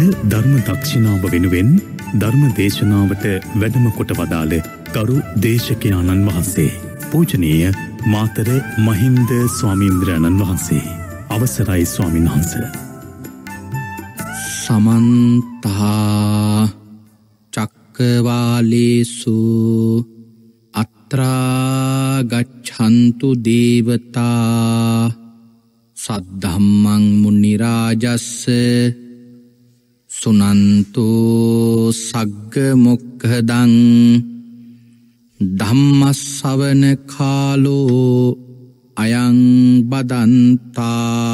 අද ධර්ම දක්ෂිනාව වෙනුවෙන් ධර්ම දේශනාවට වැඩම කොට වදාළ කරු දේශකයාණන් වහන්සේ පූජනීය මාතර මහින්ද ස්වාමීන්ද්‍රයන්න් වහන්සේ අවසරයි ස්වාමීන් වහන්සේ. සමන්ත චක්කවාලේසු අත්‍රා ගච්ඡන්තු දේවතා සද්ධම්මං මුනි රාජස්ස සුනන්තු සග්ග මොක්ඛදං ධම්මස්සවන කාලෝ අයං බදන්තා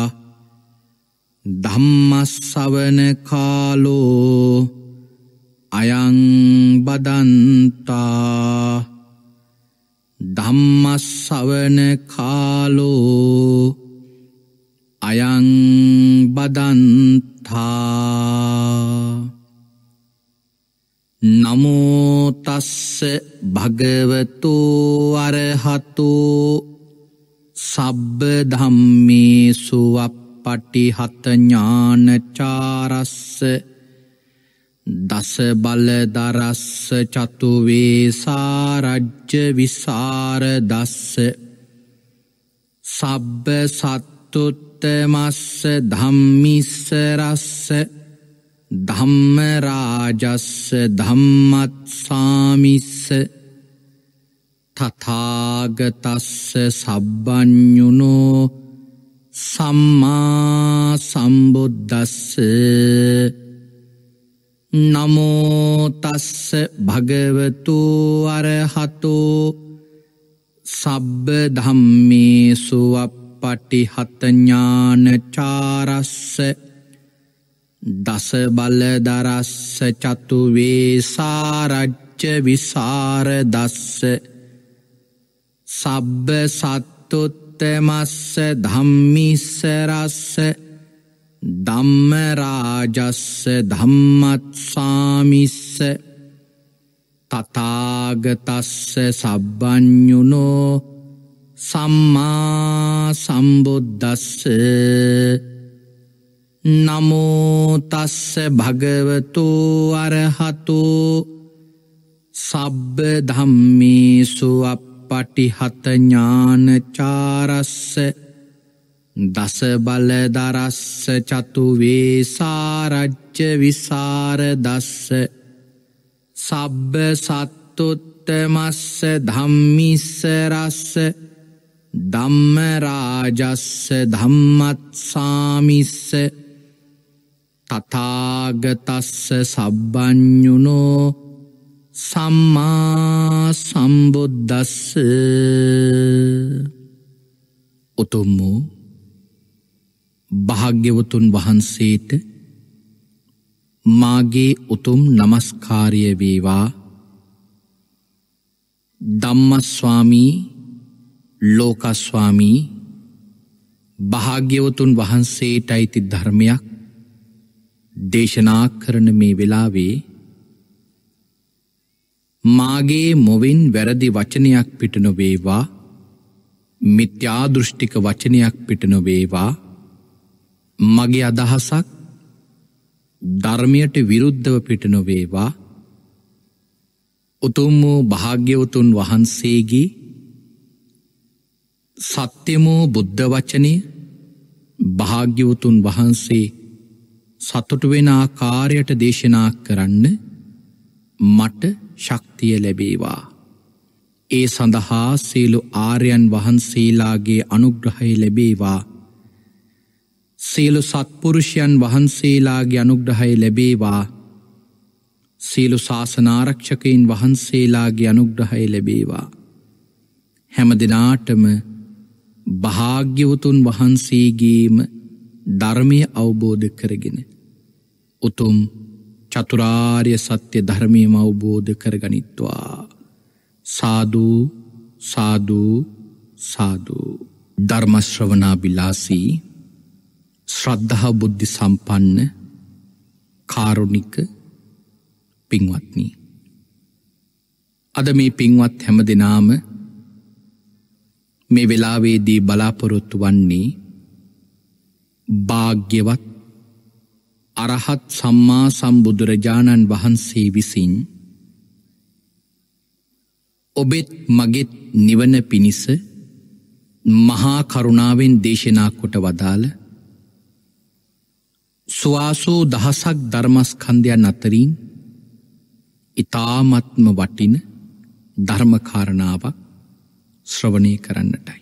ධම්මස්සවන කාලෝ අයං බදන්තා ධම්මස්සවන කාලෝ අයං බදන්තා. නමෝ තස්ස භගවතු අරහතු සබ්බ ධම්මේසු අප්පටිහත ඥානචාරස්ස දස බල දරස්ස චතු වේසා රජ්‍ය විසර දස්ස සබ්බ සත්තුත් මස්ස ධම්මිස්ස රස්ස ධම්ම රාජස්ස ධම්මත්සාමිස්ස තථාගතස්ස සබ්බඤුනෝ සම්මා සම්බුද්දස්ස. නමෝ තස්ස භගවතු අරහතෝ සබ්බ ධම්මේසු පටිහත ඥානචාරස්ස දස බල දරස්ස චතු වේසා රජ්‍ය විසර දස්ස සබ්බ සත්තුත්තමස්ස ධම්මිස්ස රස්ස ධම්ම රාජස්ස ධම්මත්සාමිස්ස තථාගතස්ස සබ්බඤුනෝ සම්මා සම්බුද්දස්ස. නමෝ තස්ස භගවතු අරහතු සබ්බ ධම්මේසු අප්පටිහත ඥානචාරස්ස දස බල දරස්ස චතු වේසා රජ්‍ය විසර දස්ස සබ්බ සත්තුත්තමස්ස ධම්මිස්ස රස්ස ධම්ම රාජස්ස ධම්මත්සාමිස්ස තථාගතස්ස සබ්බඤුනෝ සම්මා සම්බුද්දස්ස. උතුම් වූ භාග්‍යවතුන් වහන්සේට මාගේ උතුම් නමස්කාරය වේවා. ධම්මස්වාමී ලෝකස්වාමී භාග්‍යවතුන් වහන්සේටයි ධර්මයක් දේශනා කරන මේ වෙලාවේ මාගේ මොවින් වැරදි වචනයක් පිට නොවේවා, මිත්‍යා දෘෂ්ටික වචනයක් පිට නොවේවා, මගේ අදහසක් ධර්මයට විරුද්ධව පිට නොවේවා. උතුම් වූ භාග්‍යවතුන් වහන්සේගේ සත්‍යමෝ බුද්ධ වචනය භාග්‍යවතුන් වහන්සේ සතුටු වෙන ආකාරයට දේශනා කරන්න මට ශක්තිය ලැබේවා. ඒ සඳහා සියලු ආර්යයන් වහන්සේලාගේ අනුග්‍රහය ලැබේවා, සියලු සත්පුරුෂයන් වහන්සේලාගේ අනුග්‍රහය ලැබේවා, සියලු ශාසනාරක්ෂකයන් වහන්සේලාගේ අනුග්‍රහය ලැබේවා. හැම දිනාටම භාග්‍යවතුන් වහන්සේගේම ධර්මය අවබෝධ කරගෙන උතුම් චතුරාර්ය සත්‍ය ධර්මයම අවබෝධ කරගනිත්වා. සාදු සාදු සාදු. ධර්ම ශ්‍රවණා බිලාසී ශ්‍රද්ධා බුද්ධි සම්පන්න කාරුණික පින්වත්නි, අද මේ පින්වත් හැම දිනාම මේ වෙලාවේදී බලාපොරොත්තු වන්නේ භාග්‍යවත් අරහත් සම්මා සම්බුදුරජාණන් වහන්සේ විසින් ඔබෙත් මගෙත් නිවන පිණිස මහා කරුණාවෙන් දේශනා කොට වදාළ සුවාසෝ දහසක් ධර්මස්කන්ධයන් අතරින් ඉතාමත්ම වටින ධර්ම කාරණාවක් ශ්‍රවණය කරන්නටයි.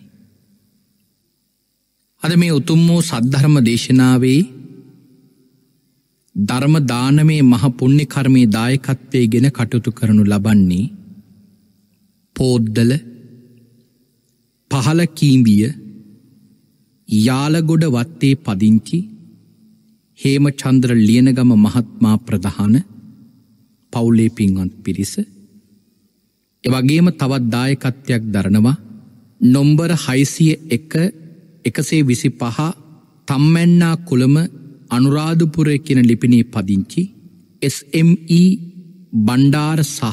අද මේ උතුම් වූ සද්ධර්ම දේශනාවේ ධර්ම දානමේ මහ පුණ්‍ය කර්මයේ දායකත්වයේගෙන කටයුතු කරනු ලබන්නේ පොද්දල පහල කීඹිය යාලගොඩ වත්තේ පදිංචි හේමචන්ද්‍ර ලියනගම මහත්මයා ප්‍රධාන පවුලේ පින්වත් පිරිස. එවැගේම තවත් දායකත්වයක් දරනවා නොම්බර 601-125 තම්මැන්නා කුලම අනුරාධපුරය කියන ලිපිනේ පදිංචි SME බණ්ඩාර සහ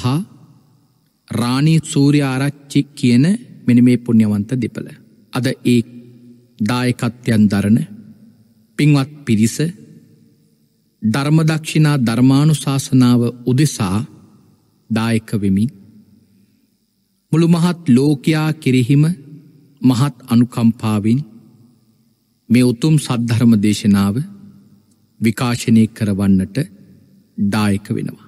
රාණි සූර්යාරච්චි කියන මෙන්න මේ පුණ්‍යවන්ත දෙපළ. අද ඒ දායකත්වයන් දරන පින්වත් පිරිස ධර්ම දක්ෂිනා ධර්මානුශාසනාව උදෙසා දායක වෙමින් මුළු මහත් ලෝකයා කෙරෙහිම මහත් අනුකම්පාවෙන් මේ උතුම් සද්ධර්ම දේශනාව විකාශනය කරවන්නට දායක වෙනවා.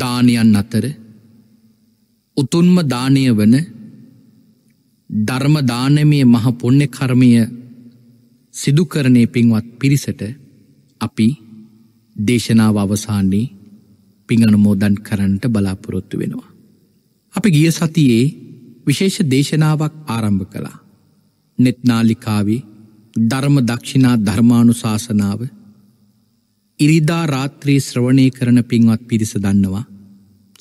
දානයන් අතර උතුම්ම දානය වන ධර්ම දානමය මහ පුණ්‍ය කර්මය සිදුකරණේ පින්වත් පිරිසට අපි දේශනාව අවසානයේ පින් අනුමෝදන් කරන්නට බලාපොරොත්තු වෙනවා. අපි ගිය සතියේ විශේෂ දේශනාවක් ආරම්භ කළා. නෙත් නාලිකාවේ ධර්ම දක්ෂිනා ධර්මානුශාසනාව ඉරිදා රාත්‍රී ශ්‍රවණය කරන පින්වත් පිරිස දන්නවා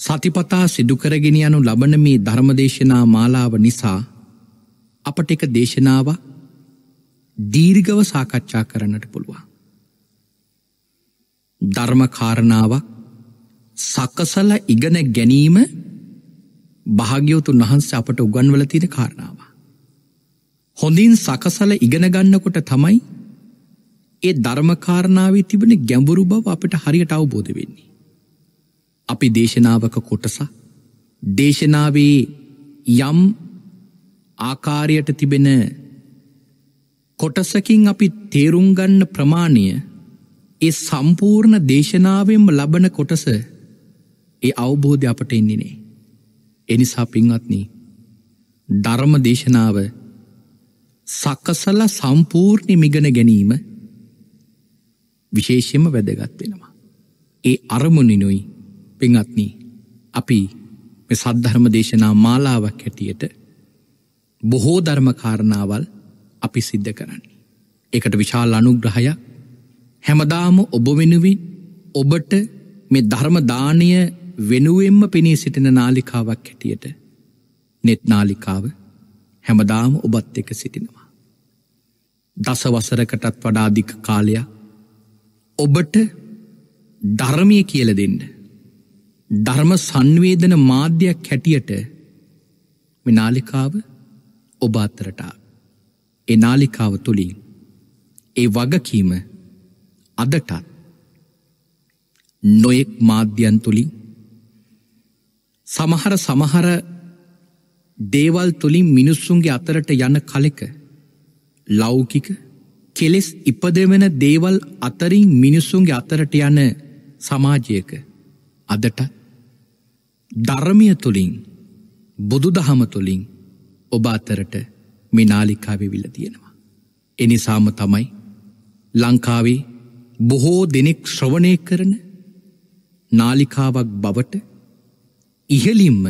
සතිපතා සිදු කරගෙන යනු ලබන මේ ධර්මදේශනා මාලාව නිසා අපට එක දේශනාවක් දීර්ඝව සාකච්ඡා කරන්නට පුළුවන්. ධර්ම කාරණාවක් සකසල ඉගෙන ගැනීම භාග්‍යවතුන් වහන්සේ අපට උගන්වලා තියෙන කාරණාව. හොඳින් සකසල ඉගෙන ගන්නකොට තමයි ඒ ධර්මකාරණාවේ තිබෙන ගැඹුරු බව අපිට හරියට අවබෝධ වෙන්නේ. අපි දේශනාවක කොටස දේශනාවේ යම් ආකාරයට තිබෙන කොටසකින් අපි තේරුම් ගන්න ප්‍රමාණය ඒ සම්පූර්ණ දේශනාවෙන්ම ලබන කොටස ඒ අවබෝධය අපට එන්නේ නැහැ. ඒ නිසා පින්වත්නි ධර්ම දේශනාව සකසල සම්පූර්ණ ඉගෙන ගැනීම විශේෂයෙන්ම වැදගත් වෙනවා. ඒ අරමුණිනුයි පින්වත්නි අපි මේ සද්ධර්ම දේශනා මාලාවක් හැටියට බොහෝ ධර්ම කාරණාවල් අපි සිද්ධ කරන්නේ. ඒකට විශාල අනුග්‍රහයක් හැමදාම ඔබ වෙනුවෙන් ඔබට මේ ධර්ම දානය වෙනුවෙන්ම පෙනී සිටින නාලිකාවක් හැටියට නෙත් නාලිකාව හැමදාම ඔබත් එක්ක සිටිනවා. දස වසරකටත් වඩා අධික කාලයක් ඔබට ධර්මය කියලා දෙන්න ධර්ම සංවේදන මාධ්‍යයක් හැටියට මේ නාලිකාව ඔබ අතරට ඒ නාලිකාව තුලින් ඒ වගකීම අදටත් නොයෙක් මාධ්‍යයන් තුලින් සමහර දේවල් තුලින් මිනිස්සුන්ගේ අතරට යන කලෙක ලෞකික කෙලෙස් ඉපදෙවන දේවල් අතරින් මිනිස්සුන්ගේ අතරට යන සමාජයක අදට ධර්මය තුලින් බුදුදහම තුලින් ඔබ අතරට මේ නාලිකාවේ විල තියෙනවා. ඒ නිසාම තමයි ලංකාවේ බොහෝ දෙනෙක් ශ්‍රවණය කරන නාලිකාවක් බවට ඉහළින්ම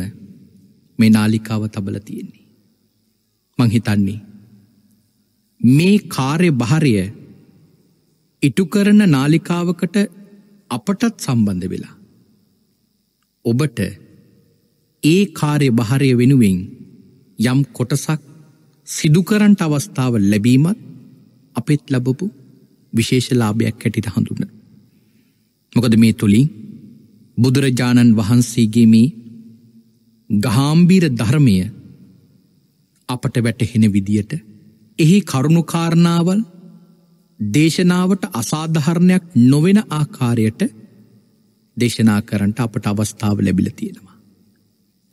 මේ නාලිකාව තබලා තියෙන්නේ. මං හිතන්නේ මේ කාර්යභාරය ඉටු කරන නාලිකාවකට අපටත් සම්බන්ධ වෙලා ඔබට ඒ කාර්යභාරය වෙනුවෙන් යම් කොටසක් සිදු කරන්න අවස්ථාව ලැබීමත් අපිට ලැබපු විශේෂ ලාභයක් හැටියට හඳුන්වන. මොකද මේ තුලින් බුදුරජාණන් වහන්සේගේ මේ ගාම්භීර ධර්මය අපට වැටහෙන විදියට එහි කරුණු කාරණාවල් දේශනාවට අසාධාරණයක් නොවන ආකාරයට දේශනා කරන්නට අපට අවස්ථාව ලැබිලා තියෙනවා.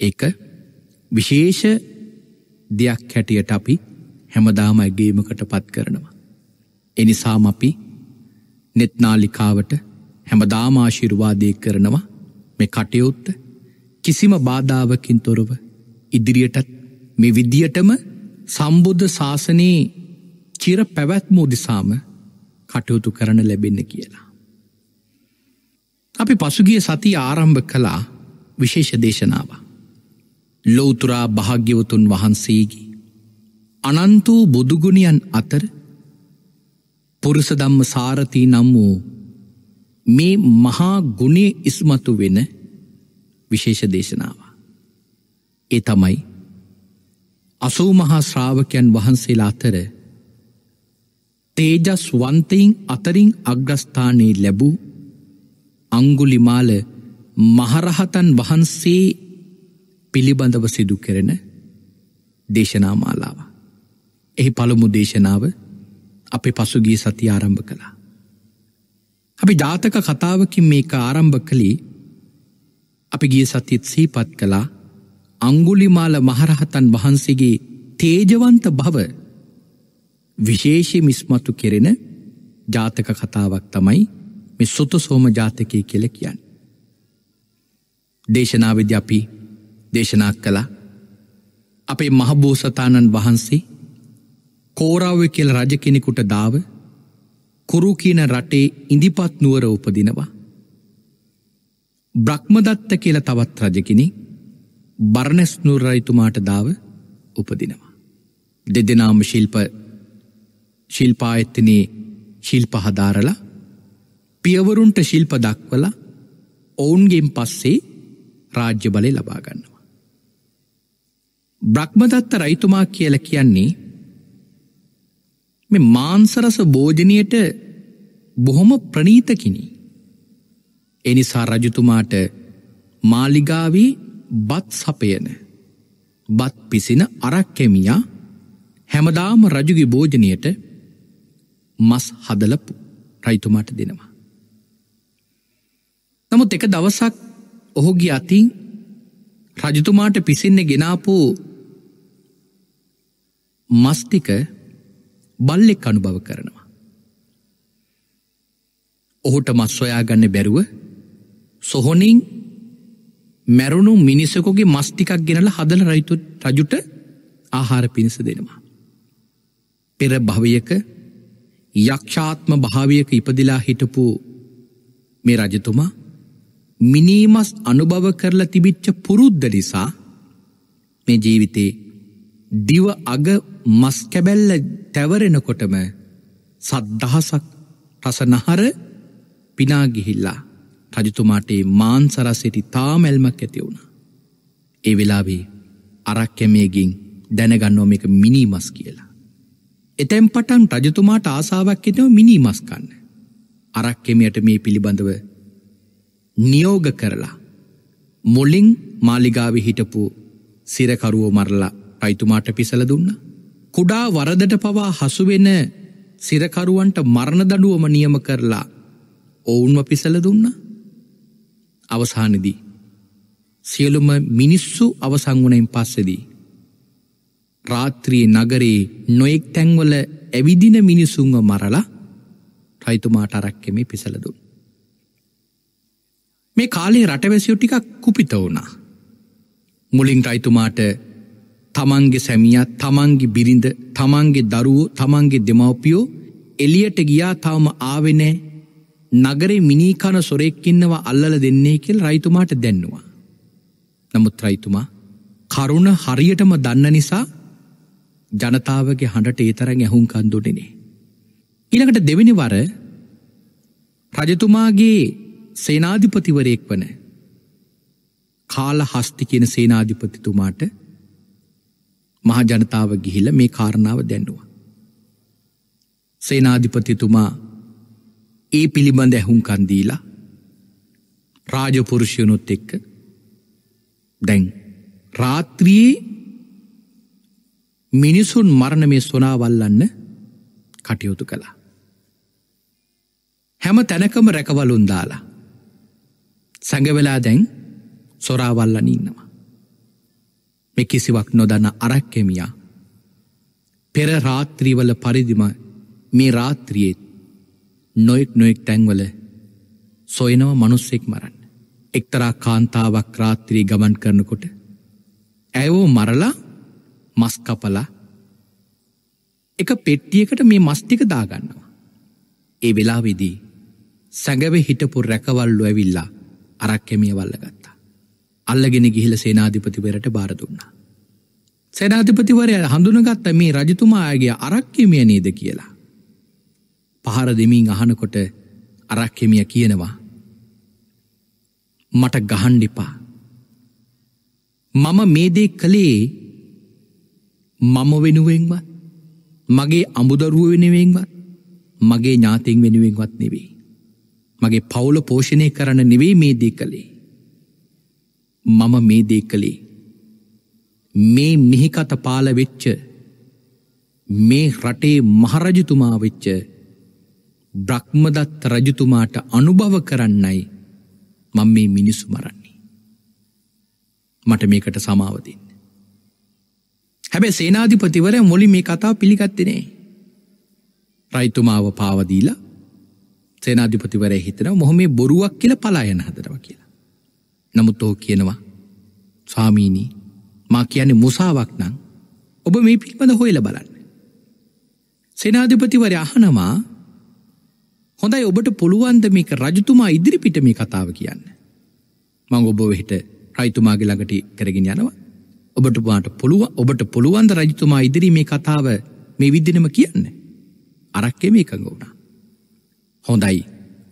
ඒක විශේෂ දෙයක් හැටියට අපි හැමදාම ඇගීමකටපත් කරනවා. ඒ නිසාම අපි net නාලිකාවට හැමදාම ආශිර්වාදේ කරනවා. මේ කටයුත්ත කිසිම බාධාවකින් තොරව ඉදිරියටත් මේ විදියටම සම්බුද්ධ ශාසනයේ චිර පැවැත්ම උදෙසාම කටයුතු කරන ලැබෙන්න කියලා. අපි පසුගිය සතිය ආරම්භ කළා විශේෂ දේශනාව. ලෞතර භාග්‍යවතුන් වහන්සේගේ අනන්ත වූ බුදු ගුණයන් අතර පුරුෂ ධම්ම සාරති නම් වූ මේ මහා ගුණයේ ඉස්මතු වෙන විශේෂ දේශනාව. ඒ තමයි අසූ මහා ශ්‍රාවකයන් වහන්සේලා අතර තේජස්වන්තයින් අතරින් අග්‍රස්ථානයේ ලැබූ අංගුලිමාල මහරහතන් වහන්සේ පිළිබඳව සිදු කරන දේශනා මාලාව. එහි පළමු දේශනාව අපි පසුගිය සතිය ආරම්භ කළා. අපි ජාතක කතාවකින් මේක ආරම්භ කළේ. අපි ගිය සතියෙත් සිහිපත් කළා අංගුලිමාල මහරහතන් වහන්සේගේ තේජවන්ත භව විශේෂයෙන් ඉස්මතු කෙරෙන ජාතක කතාවක් තමයි මේ සුතසෝම ජාතකය කියලා කියන්නේ. දේශනාවේදී අපි දේශනා කළා අපේ මහ බෝසතාණන් වහන්සේ කෝරාව කියලා රජ කෙනෙකුට දාව කුරු කියන රටේ ඉඳිපත් නුවර උපදිනවා. බ්‍රහ්මදත්ත කියලා තවත් රජ කෙනෙක් බර්ණස් නුවර රජතුමාට දාව උපදිනවා. දෙදෙනාම ශිල්පායතනයේ ශිල්ප හදාරලා පියවරුන්ට ශිල්ප දක්වලා ඔවුන්ගෙන් පස්සේ රාජ්‍ය බලය ලබා ගන්නවා. බ්‍රහ්මදත්ත රජතුමා කියලා කියන්නේ මේ මාංශරස භෝජනයට බොහොම ප්‍රණීත කෙනෙක්. ඒ නිසා රජතුමාට මාලිගාවේ බත් සපයන බත් පිසින අරක් කැමියා හැමදාම රජුගේ භෝජනයට මස් හදලපු රජතුමාට දෙනවා. නමුත් එක දවසක් ඔහුගේ අතින් රජතුමාට පිසින්න ගෙනාපු මස් ටික බල්ලෙක් අනුභව කරනවා. ඔහුට මස් සොයාගන්න බැරුව සොහොනින් මැරුණු මිනිසෙකුගේ මස් ටිකක් ගෙනලා හදලා රජුට ආහාර පිණිස දෙනවා. පෙර භවයක යක්ෂාත්ම භාවයක ඉපදිලා හිටපු මේ රජතුමා මිනිමස් අනුභව කරලා තිබිච්ච පුරුද්ද නිසා මේ ජීවිතේ දිව අග මස් කැබැල්ල තැවරෙනකොටම සත්දහසක් රසනහර පිනා ගිහිල්ලා රජතුමාට මාංශ රසෙටි තාම ඇල්මක් ඇති වුණා. ඒ වෙලාවේ අරක්කැමියගෙන් දැනගන්නවා මේක මිනිමස් කියලා. එතෙන් පටන් රජතුමාට ආසාවක් හිතෙනවා මිනිමස් කන්න. අරක්කැමියට මේ පිළිබඳව නියෝග කරලා මුලින් මාලිගාවේ හිටපු සිරකරුව මරලා රජතුමාට පිසල දුන්නා. කුඩා වරදට පවා හසු වෙන සිරකරුවන්ට මරණ දඬුවම නියම කරලා ඔවුන්ව පිසල දුන්නා. අවසානයේදී සියලුම මිනිස්සු අවසන් වුණයින් පස්සේදී රාත්‍රියේ නගරේ නොඑක් තැන්වල ඇවිදින මිනිසුන්ව මරලා රජතුමාට අරක්කෙමේ පිසල දුන්නා. මේ කාලේ රටවැසියෝ ටිකක් කුපිත වුණා. මුලින් රජතුමාට තමන්ගේ සැමියා, තමන්ගේ බිරිඳ, තමන්ගේ දරුවෝ, තමන්ගේ දෙමව්පියෝ එළියට ගියා තවම ආවේ නැහැ. නගරේ මිනී කන සොරෙක් ඉන්නවා අල්ලලා දෙන්නේ කියලා රජතුමාට දැන්නුවා. නමුත් රජතුමා කරුණ හරියටම දන්න නිසා ජනතාවගේ හඬට ඒ තරම් ඇහුම්කන් දුන්නේ නැහැ. ඊළඟට දෙවෙනි වර රජතුමාගේ සේනාධිපතිවරයෙක් වන කාලහස්ති කියන සේනාධිපතිතුමාට මහ ජනතාව ගිහිල්ලා මේ කාරණාව දැන්නුවා. සේනාධිපතිතුමා ඒ පිළිබඳ ඇහුම්කන් දීලා රාජපුරුෂයනුත් එක්ක දැන් රාත්‍රියේ මිනිසුන් මරණ මේ සොනාවල්ලන්න කටයුතු කළා. හැම තැනකම රැකවලුන් දාලා සංගවෙලා දැන් සොරාවල්ලන් ඉන්නවා. මේ කිසිවක් නොදන්න අරක්කෙමියා පෙර රාත්‍රීවල පරිදිම මේ රාත්‍රියේ නොයෙක් තැන්වල සොයනවා මිනිස්සෙක් මරන්න. එක්තරා කාන්තාවක් රාත්‍රියේ ගමන් කරනකොට ඇයව මරලා මස් කපලා එක පෙට්ටියකට මේ මස් ටික දාගන්නවා. ඒ වෙලාවේදී සංගවේ හිටපු රැකවල්ලු ඇවිල්ලා අරක්කෙමිය වල්ලගත්තා. අල්ලගෙන ගිහිල්ලා සේනාධිපතිවරට බාර දුන්නා. සේනාධිපතිවරයා හඳුනගත්ත මේ රජතුමාගේ අරක්කෙමිය නේද කියලා. පහර දෙමින් අහනකොට අරක්කෙමිය කියනවා, මට ගහන්න එපා. මම මේ දේ කළේ මම වෙනුවෙන්වත්, මගේ අමුදරුව වෙනුවෙන්වත්, මගේ ඥාතීන් වෙනුවෙන්වත් නෙවෙයි. මගේ පවුල පෝෂණය කරන්න නෙවෙයි මේ දේ කළේ. මම මේ දේ කළේ මේ මිහිකත පාල වෙච්ච, මේ රටේ මහරජතුමා වෙච්ච බ්‍රහ්මදත්ත රජතුමාට අනුභව කරන්නයි මම මේ මිනිස්සු මරන්නේ. මට මේකට සමාව දෙන්න. හැබැයි සේනාධිපතිවරයා මුලින් මේ කතාව පිළිගත්තේ නෑ. රජතුමාව පාව දීලා සේනාධිපතිවරයා හිතනවා මොහොම මේ බොරුවක් කියලා පලා යන හදනවා කියලා. නමුත් ඔහු කියනවා, ස්වාමීනි, මා කියන්නේ මුසාවක් නම් ඔබ මේ පිළිබඳ හොයලා බලන්න. සේනාධිපතිවරයා අහනවා, හොඳයි, ඔබට පුළුවන්ද මේක රජතුමා ඉදිරිපිට මේ කතාව කියන්න? මම ඔබව හිට රජතුමාගේ ළඟට කරගෙන යනවා. ඔබට පුළුවන්ද රජතුමා ඉදිරි මේ කතාව මේ විදිහටම කියන්න? අරක්කේ මේක ගුණා. හොඳයි,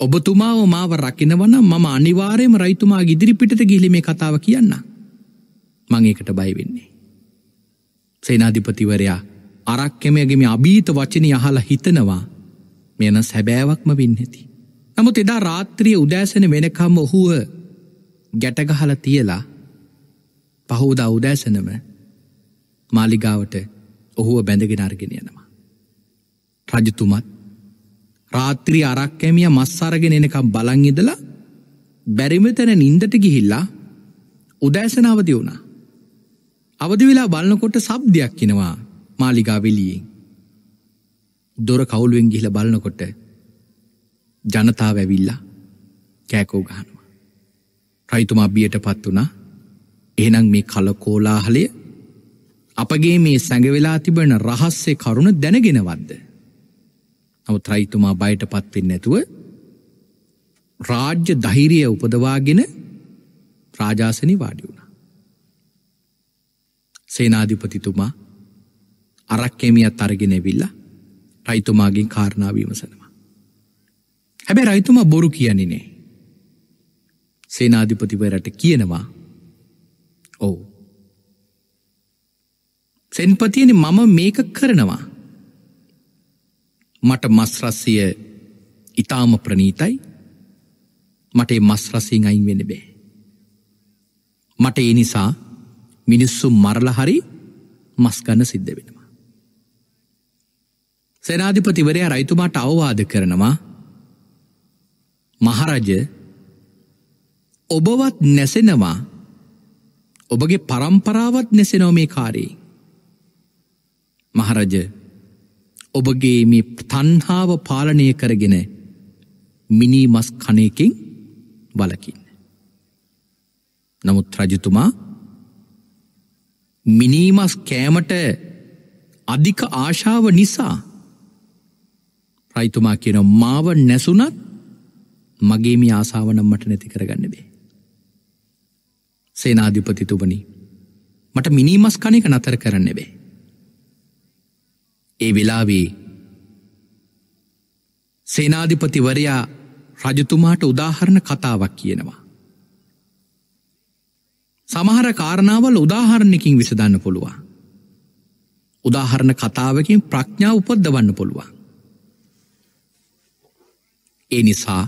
ඔබතුමාව මාව රකින්නවා නම් මම අනිවාර්යයෙන්ම රජතුමාගේ ඉදිරිපිටට ගිහිලි මේ කතාව කියන්න. මම ඒකට බය වෙන්නේ. සේනාධිපතිවරයා අරක්කේමගේ මේ අභීත වචනේ අහලා හිතනවා මෙන සැබෑවක්ම වින්නේති. නමුත් එදා රාත්‍රිය උදෑසන වෙනකම් ඔහුව ගැට ගහලා තියලා පහෝදා උදෑසනම මාලිගාවට ඔහුව බැඳගෙන අරගෙන යනවා. රජතුමත් රාත්‍රිය අරක්කැමියා මස් අරගෙන එනකම් බලන් ඉඳලා බැරිම තැන නිින්දට ගිහිල්ලා උදෑසන අවදි වුණා. අවදි වෙලා බලනකොට ශබ්දයක් එනවා මාලිගාව එළියෙන්. දොර කවුළුවෙන් ගිහිලා බලනකොට ජනතාව ඇවිල්ලා කෑකෝ ගහනවා. රජතුමා බියටපත් වුණා. එහෙනම් මේ කලකෝලාහලය, අපගේ මේ සැඟවෙලා තිබෙන රහස්‍ය කරුණ දැනගෙනවත්ද? නමුත් රජතුමා බයටපත් වෙන්නේ නැතුව රාජ්‍ය ධෛර්යය උපදවාගෙන රාජාසනේ වාඩි වුණා. සේනාධිපතිතුමා අරක්කේමියත් අරගෙන ඇවිල්ලා රයිතුමාගෙන් කාරණා විමසනවා. හැබැයි රයිතුමා බොරු කියන්නේ නෑ. සේනාධිපතිවරට කියනවා, ඔව් සෙන්පතියනි, මම මේක කරනවා. මට මස් රසය ඉතාම ප්‍රණීතයි. මට ඒ මස් රසයෙන් අයින් වෙන්න බෑ. මට ඒ නිසා මිනිස්සු මරලා හරි මස් ගන්න සිද්ධ වෙනවා. සේනාධිපතිවරයා රයිතුමාට අවවාද කරනවා, මහරජ, ඔබවත් නැසෙනවා, ඔබගේ පරම්පරාවත් නැසෙනවා මේ කාර්යයේ. මහරජ, ඔබගේ මේ තණ්හාව පාලනය කරගෙන මිනි මස් කණේකින් වළකින්න. නමුත් රජතුමා මිනි මස් කෑමට අධික ආශාව නිසා රයිතුමා කියන මාව නැසුණත් මගේ මේ ආසාව නම් මට නැති කරගන්න බෑ. සේනාධිපතිතුමනි, මට මිනි මස් කණ එක නතර කරන්න බෑ. ඒ වෙලාවේ සේනාධිපතිවරයා රජතුමාට උදාහරණ කතාවක් කියනවා. සමහර කාරණාවල් උදාහරණකින් විසඳන්න පුළුවන්. උදාහරණ කතාවකින් ප්‍රඥාව උපදවන්න පුළුවන්. ඒ නිසා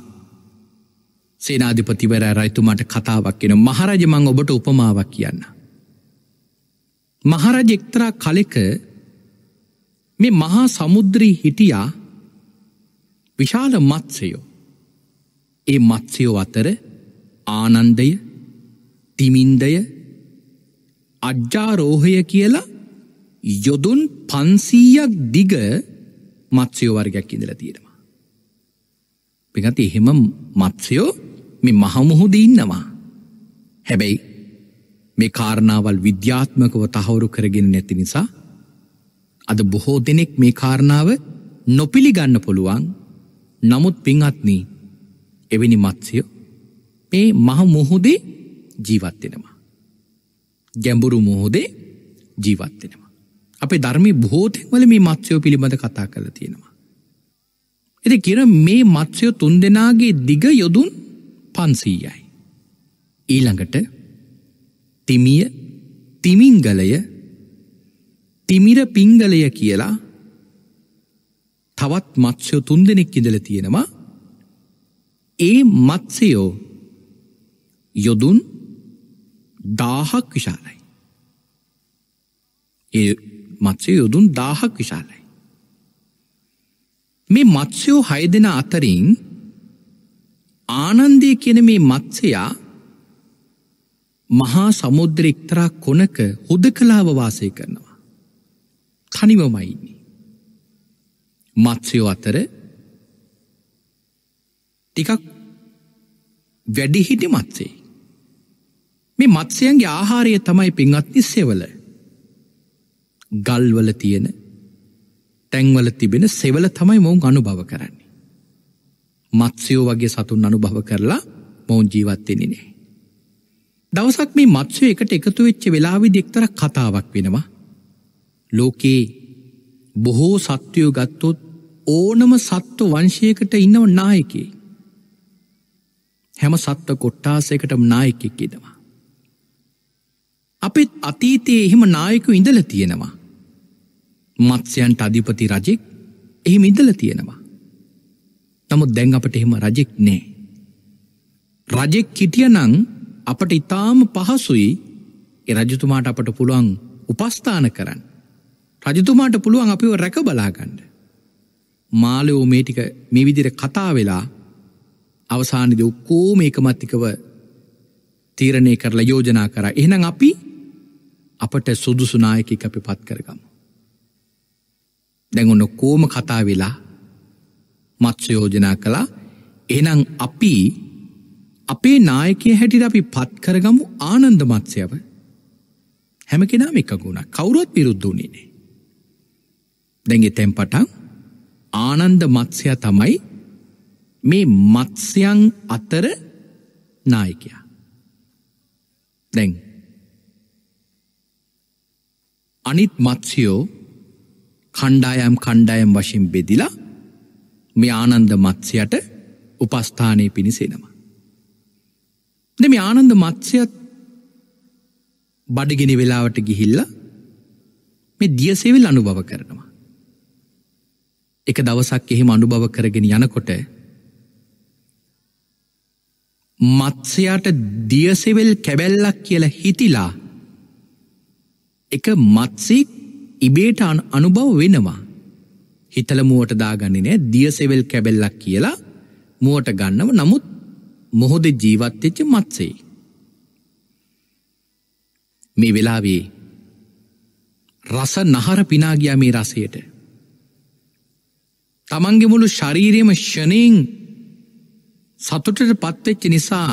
සේනාධිපතිවරයා රයිතුමාට කතාවක් කියන, මහරජ, මං ඔබට උපමාවක් කියන්න. මහරජ, එක්තරා කලෙක මේ මහා සමුද්‍රයේ හිටියා විශාල මත්ස්‍යයෝ. ඒ මත්ස්‍යෝ අතර ආනන්දය, තිමින්දය, අජ්ජාරෝහය කියලා යොදුන් 500ක් දිග මත්ස්‍යෝ වර්ගයක් ඉඳලා තියෙනවා. පිටත් එහෙම මත්ස්‍යෝ මේ මහ මුහුදේ ඉන්නවා. හැබැයි මේ කාරණාවල් විද්‍යාත්මකව තහවුරු කරගෙන නැති නිසා අද බොහෝ දෙනෙක් මේ කාරණාව නොපිළිගන්න පුළුවන්. නමුත් පින්වත්නි, එවැනි මත්ස්‍යෝ මේ මහ මුහුදේ ජීවත් වෙනවා. ගැඹුරු මුහුදේ ජීවත් වෙනවා. අපේ ධර්මයේ බොහෝ තැන්වල මේ මත්ස්‍යෝ පිළිබඳ කතා කරලා තියෙනවා. ඉතින් කියන මේ මත්ස්‍යෝ තුන් දෙනාගේ දිග යොදුන් 500යි. ඊළඟට තිමිය, තිමිංගලය, තිමිර පිංගලය කියලා තවත් මත්ස්‍යෝ තුන් දෙනෙක් ඉඳලා තියෙනවා. ඒ මත්ස්‍යෝ යොදුන් 1000ක් විශාලයි. ඒ මත්ස්‍යෝ යොදුන් 1000ක් විශාලයි. මේ මත්ස්‍යෝ 6 දෙනා අතරින් ආනන්දේ කියන මේ මත්ස්‍යයා මහා සමුද්‍ර එක්තරා කොනක හුදකලාව වාසය කරනවා. තනිවමයි ඉන්නේ. මත්ස්‍යෝ අතර ටිකක් වැඩිහිටි මත්ස්‍යයි. මේ මත්ස්‍යයන්ගේ ආහාරය තමයි පින්වත්නි සෙවල. ගල්වල තියෙන, තැන්වල තිබෙන සෙවල තමයි මොවුන් අනුභව කරන්නේ. මත්ස්‍යෝ වගේ සතුන් අනුභව කරලා මොවුන් ජීවත් වෙන්නේ නැහැ. දවසක් මේ මත්ස්‍යෝ එකට එකතු වෙච්ච වෙලාවේදී එක්තරා කතාවක් වෙනවා. ලෝකේ බොහෝ සත්වයෝ ගත්තොත් ඕනම සත්ව වංශයකට ඉන්නව නායකයෙක්. හැම සත්ව කොට්ටාසයකටම නායකයෙක් ඉන්නවා. අපේ අතීතයේ එහෙම නායකයෝ ඉඳලා තියෙනවා. මත්ස්‍යයන්ට අධිපති රජෙක් එහෙම ඉඳලා තියෙනවා. නමුත් දැන් අපිට එහෙම රජෙක් නැහැ. රජෙක් හිටියනම් අපට ඉතාම පහසුයි ඒ රජතුමාට අපට පුළුවන් උපස්ථාන කරන්න. රජතුමාට පුළුවන් අපිව රැක බලා ගන්න. මාළයෝ මේ ටික මේ විදිහට කතා වෙලා අවසානයේදී ඔක්කොම එකමතිකව තීරණය කරලා යෝජනා කරා. එහෙනම් අපි අපට සුදුසු නායකයෙක් අපිපත් කරගමු. දැන් ඔක්කොම කතා වෙලා මත්ස්‍ය යෝජනා කළා. එහෙනම් අපි අපේ නායකය හැටියට අපි පත් කරගමු ආනන්ද මත්ස්‍යව. හැම කෙනාම එකගුණා. කවුරුවත් විරුද්ධ වුණේ නැහැ. දැන් එතෙන් පටන් ආනන්ද මත්ස්‍යයා තමයි මේ මත්ස්‍යයන් අතර නායකයා. දැන් අනිත් මත්ස්‍යෝ කණ්ඩායම් වශයෙන් බෙදිලා මේ ආනන්ද මත්ස්‍යයට උපස්ථානයේ පිණිස එනවා. මේ ආනන්ද මත්ස්‍යත් බඩගිනි වෙලාවට ගිහිල්ලා මේ දියසෙවිල් අනුභව කරනවා. එක දවසක් එහෙම අනුභව කරගෙන යනකොට මත්ස්‍යයාට දියසෙවිල් කැබැල්ලක් කියලා හිතිලා එක මත්සී ඉබේට අනුභව වෙනවා. හිතල මුවට දාගන්නේ නෑ. දියසෙවිල් කැබැල්ලක් කියලා මුවට ගන්නව. නමුත් මොහොතේ ජීවත් වෙච්ච මත්සේ. මේ වෙලාවේ රස නහර පිනා ගියා. මේ රසයට තමන්ගේ මුළු ශරීරයම ෂණෙන් සතුටටපත් වෙච්ච නිසා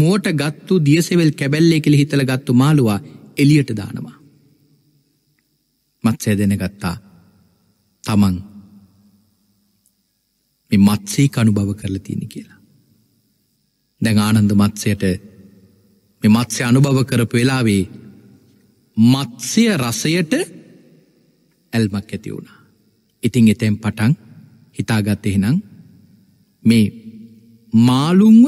මුවට ගත්තු දියසෙවල් කැබැල්ලේ කියලා හිතලා ගත්තු මාළුවා එළියට දානවා. මත්සේ දැනගත්තා තමන් මේ මත්සේ කනුභව කරලා තියෙන කියලා. දැන් ආනන්ද මත්ස්‍යයට මේ මත්ස්‍ය අනුභව කරපු වෙලාවේ මත්ස්‍ය රසයට ඇල්මක් ඇති වුණා. ඉතින් එතෙන් පටන් හිතාගත් එහෙනම් මේ මාළුන්ව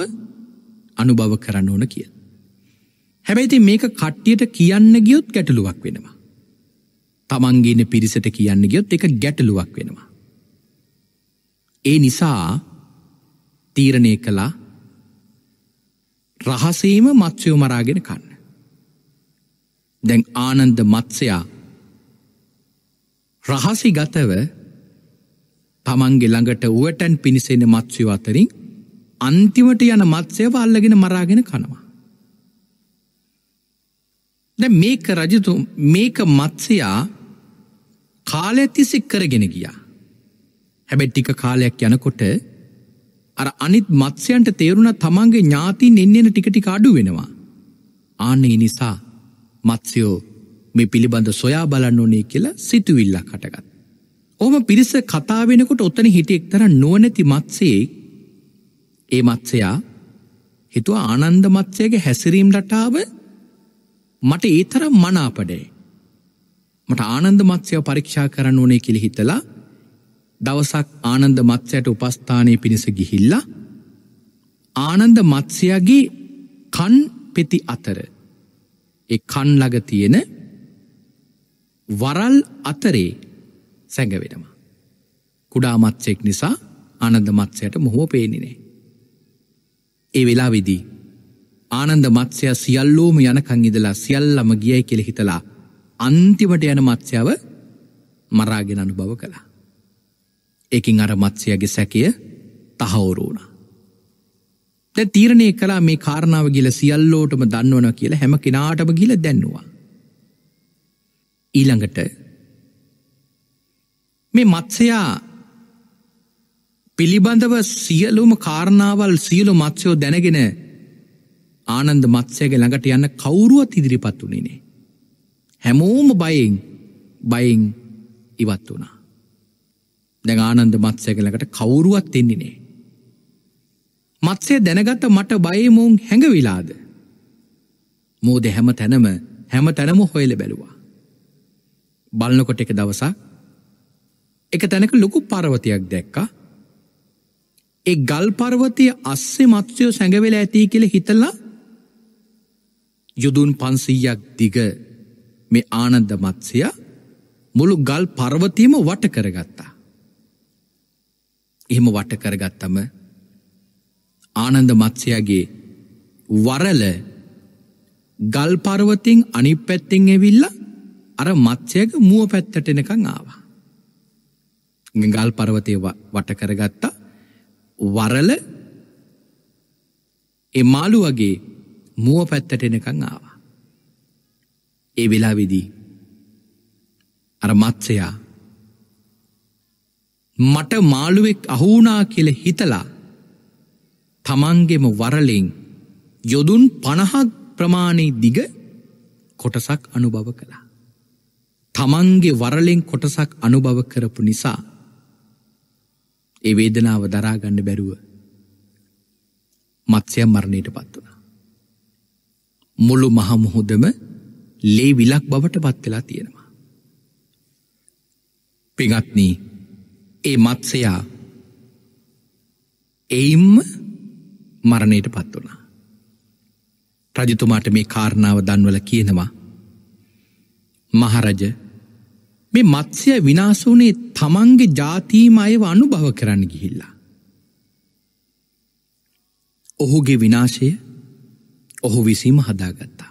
අනුභව කරන්න ඕන කියලා. හැබැයි ඉතින් මේක කට්ටියට කියන්න ගියොත් ගැටලුවක් වෙනවා. Tamange ඉන්න පිරිසට කියන්න ගියොත් ඒක ගැටලුවක් වෙනවා. ඒ නිසා තීරණය කළා රහසේම මත්ස්‍යෝ මරාගෙන කන්න. දැන් ආනන්ද මත්ස්‍යයා රහසිගතව තමන්ගේ ළඟට උවටන් පිනිසෙන මත්ස්‍යෝ අතරින් අන්තිමට යන මත්සේව අල්ලගෙන මරාගෙන කනවා. දැන් මේක රජතුමා මේක මත්සයා කාලය තිස්සේ කරගෙන ගියා. හැබැයි ටික කාලයක් යනකොට අර අනිත් මත්සයන්ට තේරුණා තමන්ගේ ඥාතින් එන්න ටික ටික අඩු වෙනවා. ආන්න ඒ නිසා මත්සයෝ මේ පිළිබඳ සොයා බලන්න ඕනේ කියලා සිතුවිල්ලක් හටගත්තා. ඔහොම පිරිස කතා වෙනකොට ඔතන හිටිය එක්තරා නොනැති මත්සයෙක්. ඒ මත්සයා හිතුවා ආනන්ද මත්සයාගේ හැසිරීම රටාව मट ए तर मना पड़े मट आनंद मत्स्य परीक्षा करने के लिए हितला दवसा आनंद मत्स्य उपस्थाने पिनिस गिहिल्ला आनंद मत्स्य गी खन पेति अतर ए खन लगती है न वरल अतरे संगवेदमा कुड़ा मत्स्य निसा आनंद मत्स्य मोह पेनिने ए वेला विधि ආනන්ද මත්සයා සියල්ලෝම යනකන් ඉඳලා සියල්ලම ගියයි කියලා හිතලා අන්තිමට යන මත්සයව මරාගෙන අනුභව කළා. ඒකින් අර මත්සයාගේ සැකය තහවුරු වුණා. දැන් තීරණය කළා මේ කාරණාව ගිහලා සියල්ලෝටම දන්වනවා කියලා හැම කෙනාටම ගිහලා දැන්නුවා. ඊළඟට මේ මත්සයා පිළිබඳව සියලුම කාරණාවල් සියලු මත්සයෝ දැනගෙන ආනන්ද මත්සයාගේ ළඟට යන්න කවුරුවත් ඉදිරිපත් වුණේ නෑ. හැමෝම බයෙන් ඉවත් වුණා. දැන් ආනන්ද මත්සයාගේ ළඟට කවුරුවත් එන්නේ නෑ. මත්සයා දැනගත්ත මට බයේ මොන් හැඟවිලාද? මොද හැම තැනම හොයලා බැලුවා. බලනකොට එක දවසක් එක තැනක ලොකු පර්වතයක් දැක්කා. ඒ ගල් පර්වතයේ අස්සේ මත්සයෝ සැඟවිලා ඇති කියලා හිතලා යුදුන් 500ක් දිග මේ ආනන්ද මත්සයා මුළු ගල් පර්වතයම වට කරගත්තා. එහෙම වට කරගත්තම ආනන්ද මත්සයාගේ වරල ගල් පර්වතෙන් අනිත් පැත්තෙන් ඇවිල්ලා අර මත්සයාගේ මුව පැත්තට එනකන් ආවා. ගල් පර්වතය වට කරගත්තා. වරල ඒ මාළුවගේ මුව පැත්තට එනකන් ආවා. ඒ වෙලාවේදී අර මත්සයා මට මාළුවෙක් අහු වුණා කියලා හිතලා තමන්ගේම වරලෙන් යොදුන් 50ක් ප්‍රමාණයේ දිග කොටසක් අනුභව කළා. තමන්ගේ වරලෙන් කොටසක් අනුභව කරපු නිසා ඒ වේදනාව දරා ගන්න බැරුව මත්ස්‍ය මරණයටපත් වුණා. මුළු මහ මුහුදම ලේ විලක් බවටපත් වෙලා තියෙනවා. පිටත්නි ඒ මත්ස්‍යයා එයින්ම මරණයටපත් වුණා. රජතුමාට මේ කාරණාව දන්වල කියනවා මහරජ මේ මත්ස්‍ය විනාශ වුණේ තමන්ගේ ජාතියම අයව අනුභව කරන්න ගිහිල්ලා. ඔහුගේ විනාශය ඔහු විසීම හදාගත්තා.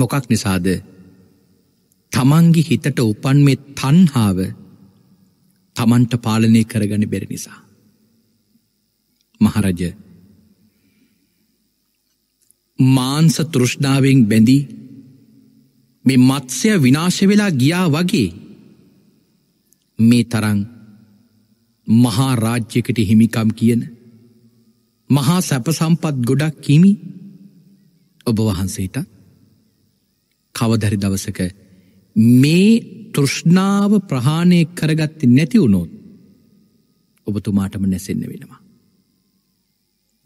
මොකක් නිසාද? තමන්ගේ හිතට උපන් මේ තණ්හාව තමන්ට පාලනය කරගන්න බැරි නිසා. මහරජ මාංශ තෘෂ්ණාවෙන් බැඳී මේ මත්ස්‍ය විනාශ වෙලා ගියා වගේ මේ තරම් මහා රාජ්‍යයකට හිමිකම් කියන මහා සැප සම්පත් ගොඩක් හිමි ඔබ වහන්සේට කවදාරි දවසක මේ තෘෂ්ණාව ප්‍රහාණය කරගත්තේ නැති වුණොත් ඔබතුමාටම නැසෙන්න වෙනවා.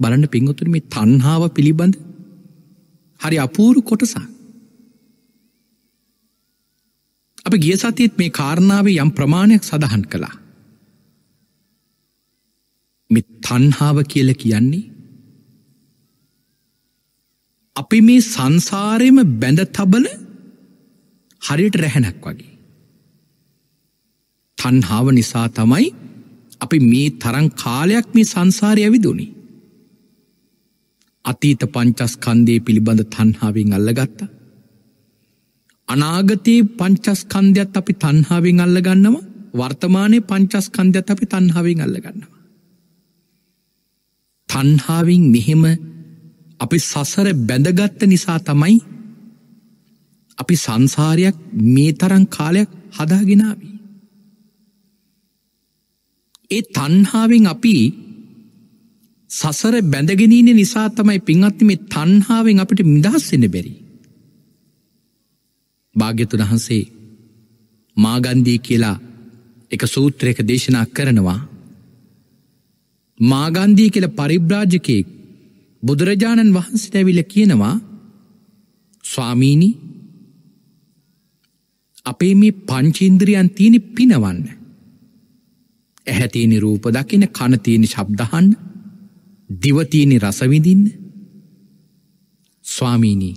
බලන්න පින්වතුනි මේ තණ්හාව පිළිබඳ හරි අපූර්ව කොටසක්. අප ගිය සතියේත් මේ කාරණාවේ යම් ප්‍රමාණයක් සඳහන් කළා. මේ තණ්හාව කියලා කියන්නේ අපි මේ සංසාරේම බැඳ තබන හරියට රැහනක් වගේ. තණ්හාව නිසා තමයි අපි මේ තරම් කාලයක් මේ සංසාරේ ඇවිදුනේ. අතීත පංචස්කන්ධය පිළිබඳ තණ්හාවෙන් අල්ලගත්තා. අනාගතයේ පංචස්කන්ධයත් අපි තණ්හාවෙන් අල්ලගන්නවා. වර්තමානයේ පංචස්කන්ධයත් අපි තණ්හාවෙන් අල්ලගන්නවා. තණ්හාවෙන් මෙහෙම අපි සසර බැඳගත්ත නිසා තමයි අපි සංසාරයක් මේ තරම් කාලයක් හදාගෙන ආවි. ඒ තණ්හාවෙන් අපි සසර බැඳගෙන ඉන්න නිසා තමයි පින්වත්නි මේ තණ්හාවෙන් අපිට මිදහස් වෙන්න බැරි. භාග්‍යතුන් වහන්සේ මාගන්දී කියලා එක සූත්‍රයක දේශනා කරනවා. මාගන්දී කියලා පරිබ්‍රාජකෙක් බුදුරජාණන් වහන්සේට ඇවිල්ලා කියනවා, ස්වාමීනි අපේ මේ පංචේන්ද්‍රියන් තියෙන පිනවන්න. ඇහැ තියෙන රූප දකින්න, කන තියෙන ශබ්ද අහන්න, දිව තියෙන රස විඳින්න. ස්වාමීනි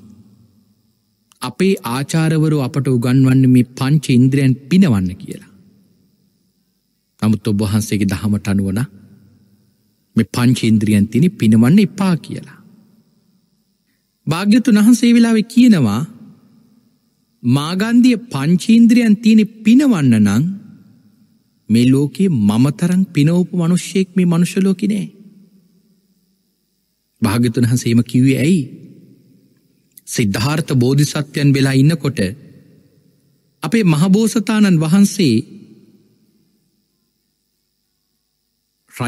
අපේ ආචාර්යවරු අපට උගන්වන්නේ මේ පංච ඉන්ද්‍රයන් පිනවන්න කියලා. නමුත් ඔබ වහන්සේගේ දහමට අනුව නම් මේ පංච ඉන්ද්‍රයන් තිනේ පිනවන්න එපා කියලා. භාග්‍යතුන් වහන්සේ වෙලාවේ කියනවා, මාගන්ධිය පංච ඉන්ද්‍රයන් තිනේ පිනවන්න නම් මේ ලෝකේ මම තරම් පිනවපු මිනිහෙක් මේ මනුෂ්‍ය ලෝකේ නෑ. භාග්‍යතුන් වහන්සේ එහෙම කිව්වේ ඇයි? සිද්ධාර්ථ බෝධිසත්වයන් වෙලා ඉන්නකොට අපේ මහබෝසතාණන් වහන්සේ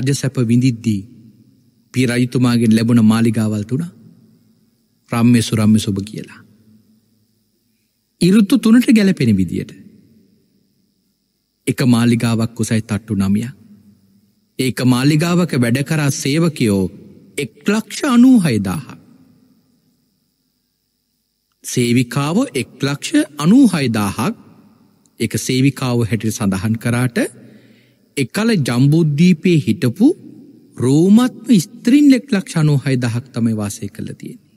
රජසැප විඳිද්දී පිය රජතුමාගෙන් ලැබුණ මාලිගාවල් තුන රම්මේසු රම්මේසුබ කියලා ඍතු තුනට ගැලපෙන විදියට එක මාලිගාවක් කුසයි තට්ටු 9ක්. ඒක මාලිගාවක වැඩ කරා සේවකයෝ 1,96,000, සේවිකාව 1,96,000ක්. එක සේවිකාව හැටියට සඳහන් කරාට එකල ජම්බුද්දීපේ හිටපු රෝමත්ම ස්ත්‍රීන් 1,96,000ක් තමයි වාසය කරලා තියෙන්නේ.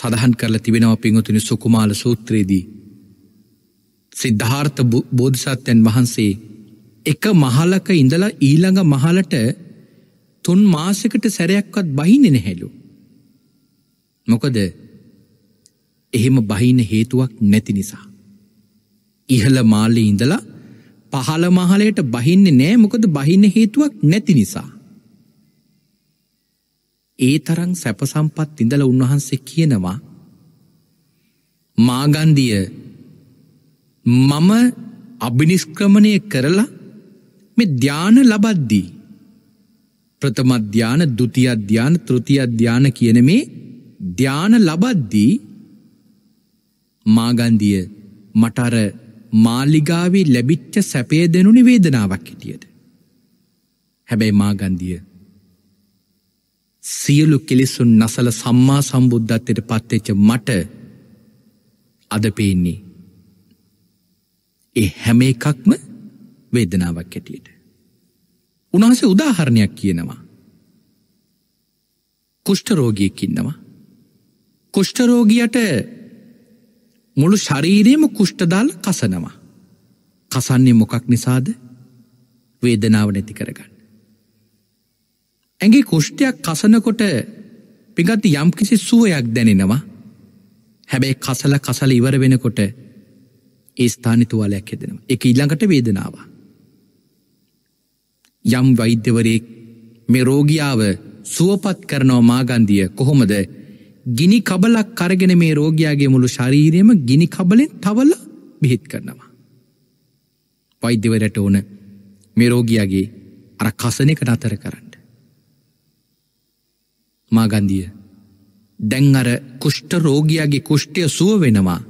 සඳහන් කරලා තිබෙනවා පින්වතුනි සුකුමාල සූත්‍රයේදී සිද්ධාර්ථ බෝධිසත්වයන් වහන්සේ එක මහලක ඉඳලා ඊළඟ මහලට 3 මාසයකට සැරයක්වත් බහින්නේ නැහැලු. මොකද එහෙම බහින්න හේතුවක් නැති නිසා. ඉහළ මාලේ ඉඳලා පහළ මහලයට බහින්නේ නැහැ, මොකද බහින්න හේතුවක් නැති නිසා. ඒ තරම් සැප සම්පත් ඉඳලා උන්වහන්සේ කියනවා, මාගන්ධිය මම අභිනිෂ්ක්‍රමණය කරලා මේ ධානය ලබද්දී ප්‍රථම ධාන, ဒုတိယ ධාන, තෘතිය ධාන කියන මේ ධාන ලබද්දී මාගන්ධිය මට අර මාලිගාවේ ලැබිච්ච සැපය දෙනුනි වේදනාවක් හිටියද. හැබැයි මාගන්ධිය සියලු කෙලෙසුන් නසල සම්මා සම්බුද්ධත්වයට පත් වෙච්ච මට අද පේන්නේ ඒ හැම එකක්ම වේදනාවක් හැටියට. උන්වහන්සේ උදාහරණයක් කියනවා. කුෂ්ඨ රෝගියෙක් ඉන්නවා. කුෂ්ඨ රෝගියට මුළු ශරීරයේම කුෂ්ඨ දාල කසනවා. කසන්නේ මොකක් නිසාද? වේදනාව නැති කරගන්න. ඇඟේ කුෂ්ඨයක් කසනකොට පිඟත් යම්කිසි සුවයක් දැනෙනවා. හැබැයි කසල ඉවර වෙනකොට ඒ ස්ථානයේ තුවාලයක් හැදෙනවා. ඒක ඊළඟට වේදනාව. යම් වෛද්‍යවරයෙක් මේ රෝගියාව සුවපත් කරනවා මාගන්ධිය කොහොමද? ගිනි කබලක් කරගෙන මේ රෝගියාගේ මුළු ශරීරයම ගිනි කබලෙන් තවල බෙහෙත් කරනවා. වෛද්‍යවරයාට ඕන මේ රෝගියාගේ අර කසන එක නතර කරන්න. මාගන්ධිය දැන් අර කුෂ්ඨ රෝගියාගේ කුෂ්ඨය සුව වෙනවා.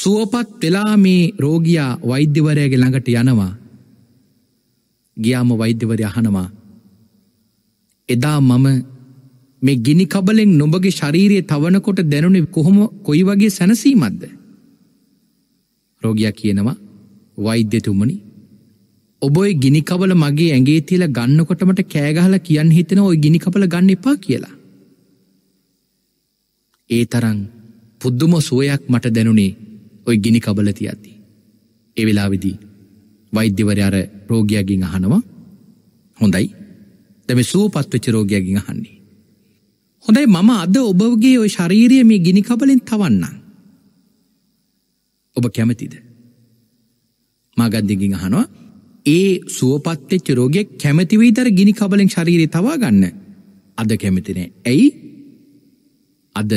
සුවපත් වෙලා මේ රෝගියා වෛද්‍යවරයාගේ ළඟට යනවා. ගියාම වෛද්‍යවරයා අහනවා, එදා මම මේ ගිනි කබලෙන් නොබගේ ශරීරයේ තවනකොට දැනුනේ කොහොම, කොයි වගේ සැනසීමක්ද? රෝගියා කියනවා, වෛද්‍යතුමනි ඔබ ඔය ගිනි කබල මගේ ඇඟේ තියලා ගන්නකොට මට කෑ ගහලා කියන්න හිතෙනවා ඔය ගිනි කබල ගන්න එපා කියලා. ඒ තරම් පුදුම සුවයක් මට දැනුනේ ඔය ගිනි කබල තියද්දී. ඒ වෙලාවේදී වෛද්‍යවරයා අර රෝගියාගෙන් අහනවා, හොඳයි දැන් මේ සුවපත් වෙච්ච රෝගියාගෙන් අහන්නේ, හොඳයි මම අද ඔබගේ ඔය ශරීරය මේ ගිනි කබලෙන් තවන්නම්, ඔබ කැමතිද? මාගන්ධියගෙන් අහනවා, ඒ සුවපත් වෙච්ච රෝගියෙක් කැමැති වෙයිද අර ගිනි කබලෙන් ශරීරය තවා ගන්න? අද කැමති නෑ. ඇයි? අද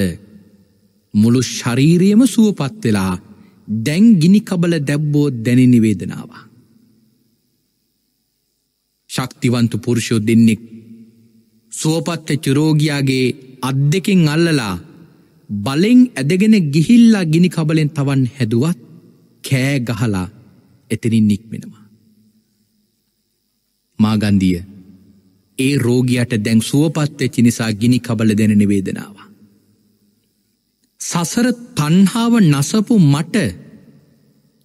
මුළු ශරීරයම සුවපත් වෙලා දැන් ගිනි කබල දැබ්බෝ දැනෙන වේදනාව. ශක්තිවන්ත පුරුෂයෝ දෙන්නෙක් සුවපත් වෙච්ච රෝගියාගේ අත් දෙකෙන් අල්ලලා බලෙන් ඇදගෙන ගිහිල්ලා ගිනි කබලෙන් තවන් හැදුවත් කෑ ගහලා එතනින් නික්මෙනවා. මාගන්දිය ඒ රෝගියට දැන් සුවපත් වෙච්ච නිසා ගිනි කබල දෙන වේදනාව. සසර තණ්හාව නසපු මට,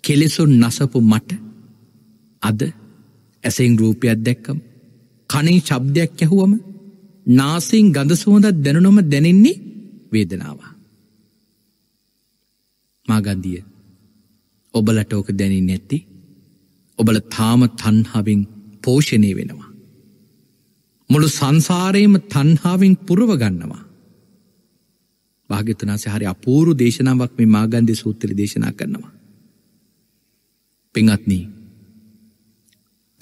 කෙලෙසුන් නසපු මට අද ඇසෙන් රූපයක් දැක්කම, කනෙන් ශබ්දයක් ඇහුවම, නාසයෙන් ගඳ සුවඳක් දැනුනම දැනෙන්නේ වේදනාව. මාගන්දිය ඔබලට ඕක දැනෙන්නේ නැති. ඔබල තාම තණ්හාවෙන් පෝෂණය වෙනවා. මුළු සංසාරයේම තණ්හාවෙන් පුරව ගන්නවා. භාග්‍යවතුන්සේ හරි අපූර්ව දේශනාවක් මේ මාගන්ධි සූත්‍රයේ දේශනා කරනවා. පින්වත්නි,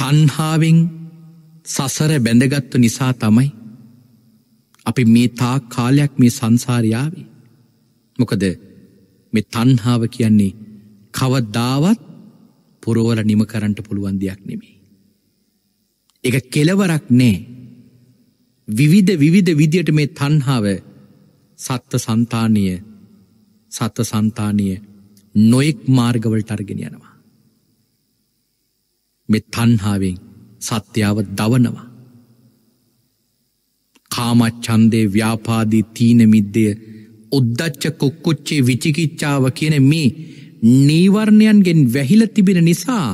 තණ්හාවෙන් සසර බැඳගත්තු නිසා තමයි අපි මේ තාක් කාලයක් මේ සංසාරේ ආවේ. මොකද මේ තණ්හාව කියන්නේ කවදාවත් පුරවලා නිම කරන්න පුළුවන් දෙයක් නෙමෙයි. ඒක කෙලවරක් නෑ. විවිධ විදියට මේ තණ්හාව සත්ත්ව సంతානිය නොඑක් මාර්ගවලට අරගෙන යනවා. මේ තණ්හාවෙන් සත්‍යව දවනවා. කාම ඡන්දේ, ව්‍යාපාදී, තීන මිද්දේ, උද්ධච්ච කුක්කුච්චේ, විචිකිච්ඡාව කියන මේ නීවරණයන්ගෙන් වැහිලා තිබෙන නිසා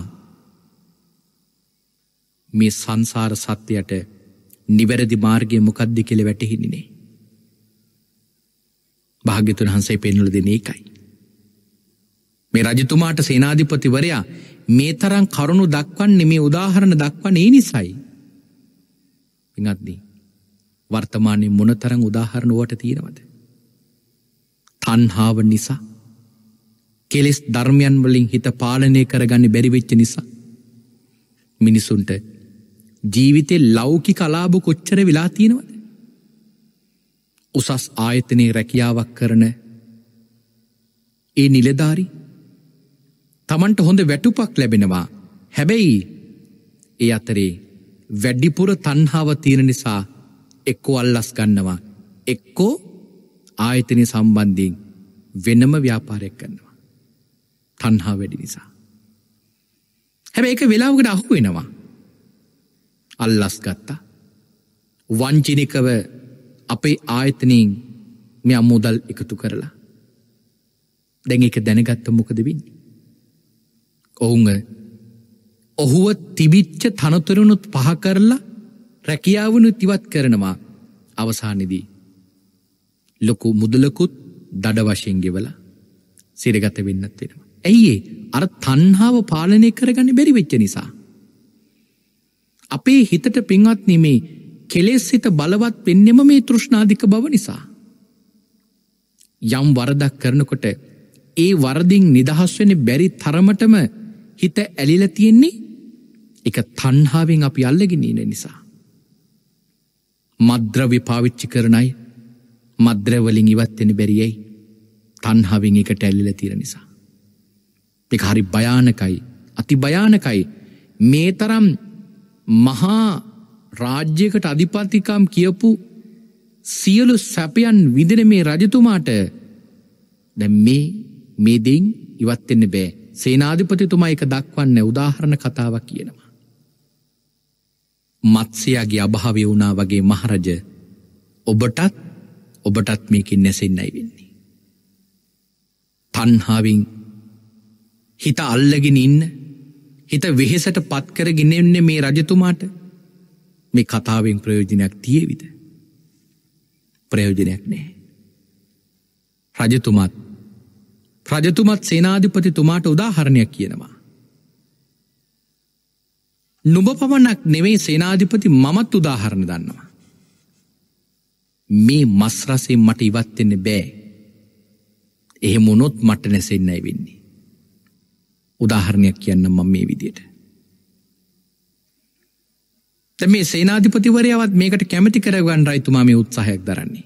මේ සංසාර සත්‍යයට නිවැරදි මාර්ගය මොකක්ද කියලා වැටහෙන්නේ නෑ. භාග්‍යවතුන් වහන්සේ පෙන්වලා දෙන්නේ ඒකයි. මේ රජතුමාට සේනාධිපතිවරයා මේ තරම් කරුණු දක්වන්නේ, මේ උදාහරණ දක්වන්නේ ඒ නිසයි. විනත්දී වර්තමානයේ මොනතරම් උදාහරණ ඔබට තියෙනවද? තණ්හාව නිසා, කෙලෙස් ධර්මයන් වලින් හිත පාලනය කරගන්න බැරි වෙච්ච නිසා මිනිසුන්ට ජීවිතේ ලෞකික අලාභ කොච්චර වෙලා තියෙනවද? උසස් ආයතනයේ රැකියාවක් කරන ඒ නිලධාරී තමන්ට හොඳ වැටුපක් ලැබෙනවා. හැබැයි ඒ අතරේ වැඩිපුර තණ්හාව තියෙන නිසා එක්කෝ අල්ලස් ගන්නවා, එක්කෝ ආයතනයේ සම්බන්ධයෙන් වෙනම ව්‍යාපාරයක් කරනවා. තණ්හාව වැඩි නිසා. හැබැයි ඒක වෙලාවකට අහු වෙනවා. අල්ලස් ගත්තා, වංචනිකව අපේ ආයතනයෙන් මෙයා මුදල් එකතු කරලා දැන් ඒක දැනගත්ත මොකද වෙන්නේ? ඔහුව තිබිච්ච තනතුරුනුත් පහ කරලා රැකියාවනුත් ඉවත් කරනවා. අවසානයේදී ලොකු මුදලකුත් දඩ වශයෙන් ගෙවලා සිරගත වෙන්නත් වෙනවා. ඇයි ඒ? අර තණ්හාව පාලනය කරගන්න බැරි වෙච්ච නිසා. අපේ හිතට පින්වත්නි මේ කෙලෙස් හිත බලවත් වෙන්නෙම මේ තෘෂ්ණාධික බව නිසා. යම් වරදක් කරනකොට ඒ වරදින් නිදහස් වෙන්න බැරි තරමටම හිත ඇලිලා තියෙන්නේ ඒක තණ්හාවෙන් අපි අල්ලගෙන ඉන්න නිසා. මද්ද්‍රව්‍ය පාවිච්චි කරන අය මද්ද්‍රව්‍ය වලින් ඉවත් වෙන්න බැරි යයි තණ්හාවෙන් ඒකට ඇලිලා තියෙන නිසා. ඒක හරි භයානකයි, අති භයානකයි. මේ තරම් මහා රාජ්‍යයකට අධිපතිකම් කියපු සියලු සැපයන් විඳින මේ රජතුමාට දැන් මේ දෙයින් ඉවත් වෙන්න බෑ. සේනාධිපතිතුමා එක දක්වන්නේ උදාහරණ කතාවක් කියනවා. මත්ස්‍යයාගේ අභාවය වුණා වගේ මහරජ ඔබටත් මේකෙන් නැසෙන්නයි වෙන්නේ. තණ්හාවෙන් හිත අල්ලගෙන ඉන්න, හිත වෙහෙසට පත් කරගෙන ඉන්නේ මේ රජතුමාට මේ කතාවෙන් ප්‍රයෝජනයක් තියේවිද? ප්‍රයෝජනයක් නැහැ. රජතුමත් සේනාධිපතිතුමාට උදාහරණයක් කියනවා. නුඹ පමණක් නෙවෙයි සේනාධිපති, මමත් උදාහරණ දන්නවා. මේ මස් රසයෙන් මට ඉවත් වෙන්න බෑ. එහෙම වුණොත් මට නැසෙන්නයි වෙන්නේ. උදාහරණයක් කියන්නම් මම මේ විදියට. දැන් මේ සේනාධිපතිවරයාවත් මේකට කැමැති කරගන්නයි තුමා මේ උත්සාහයක් දරන්නේ.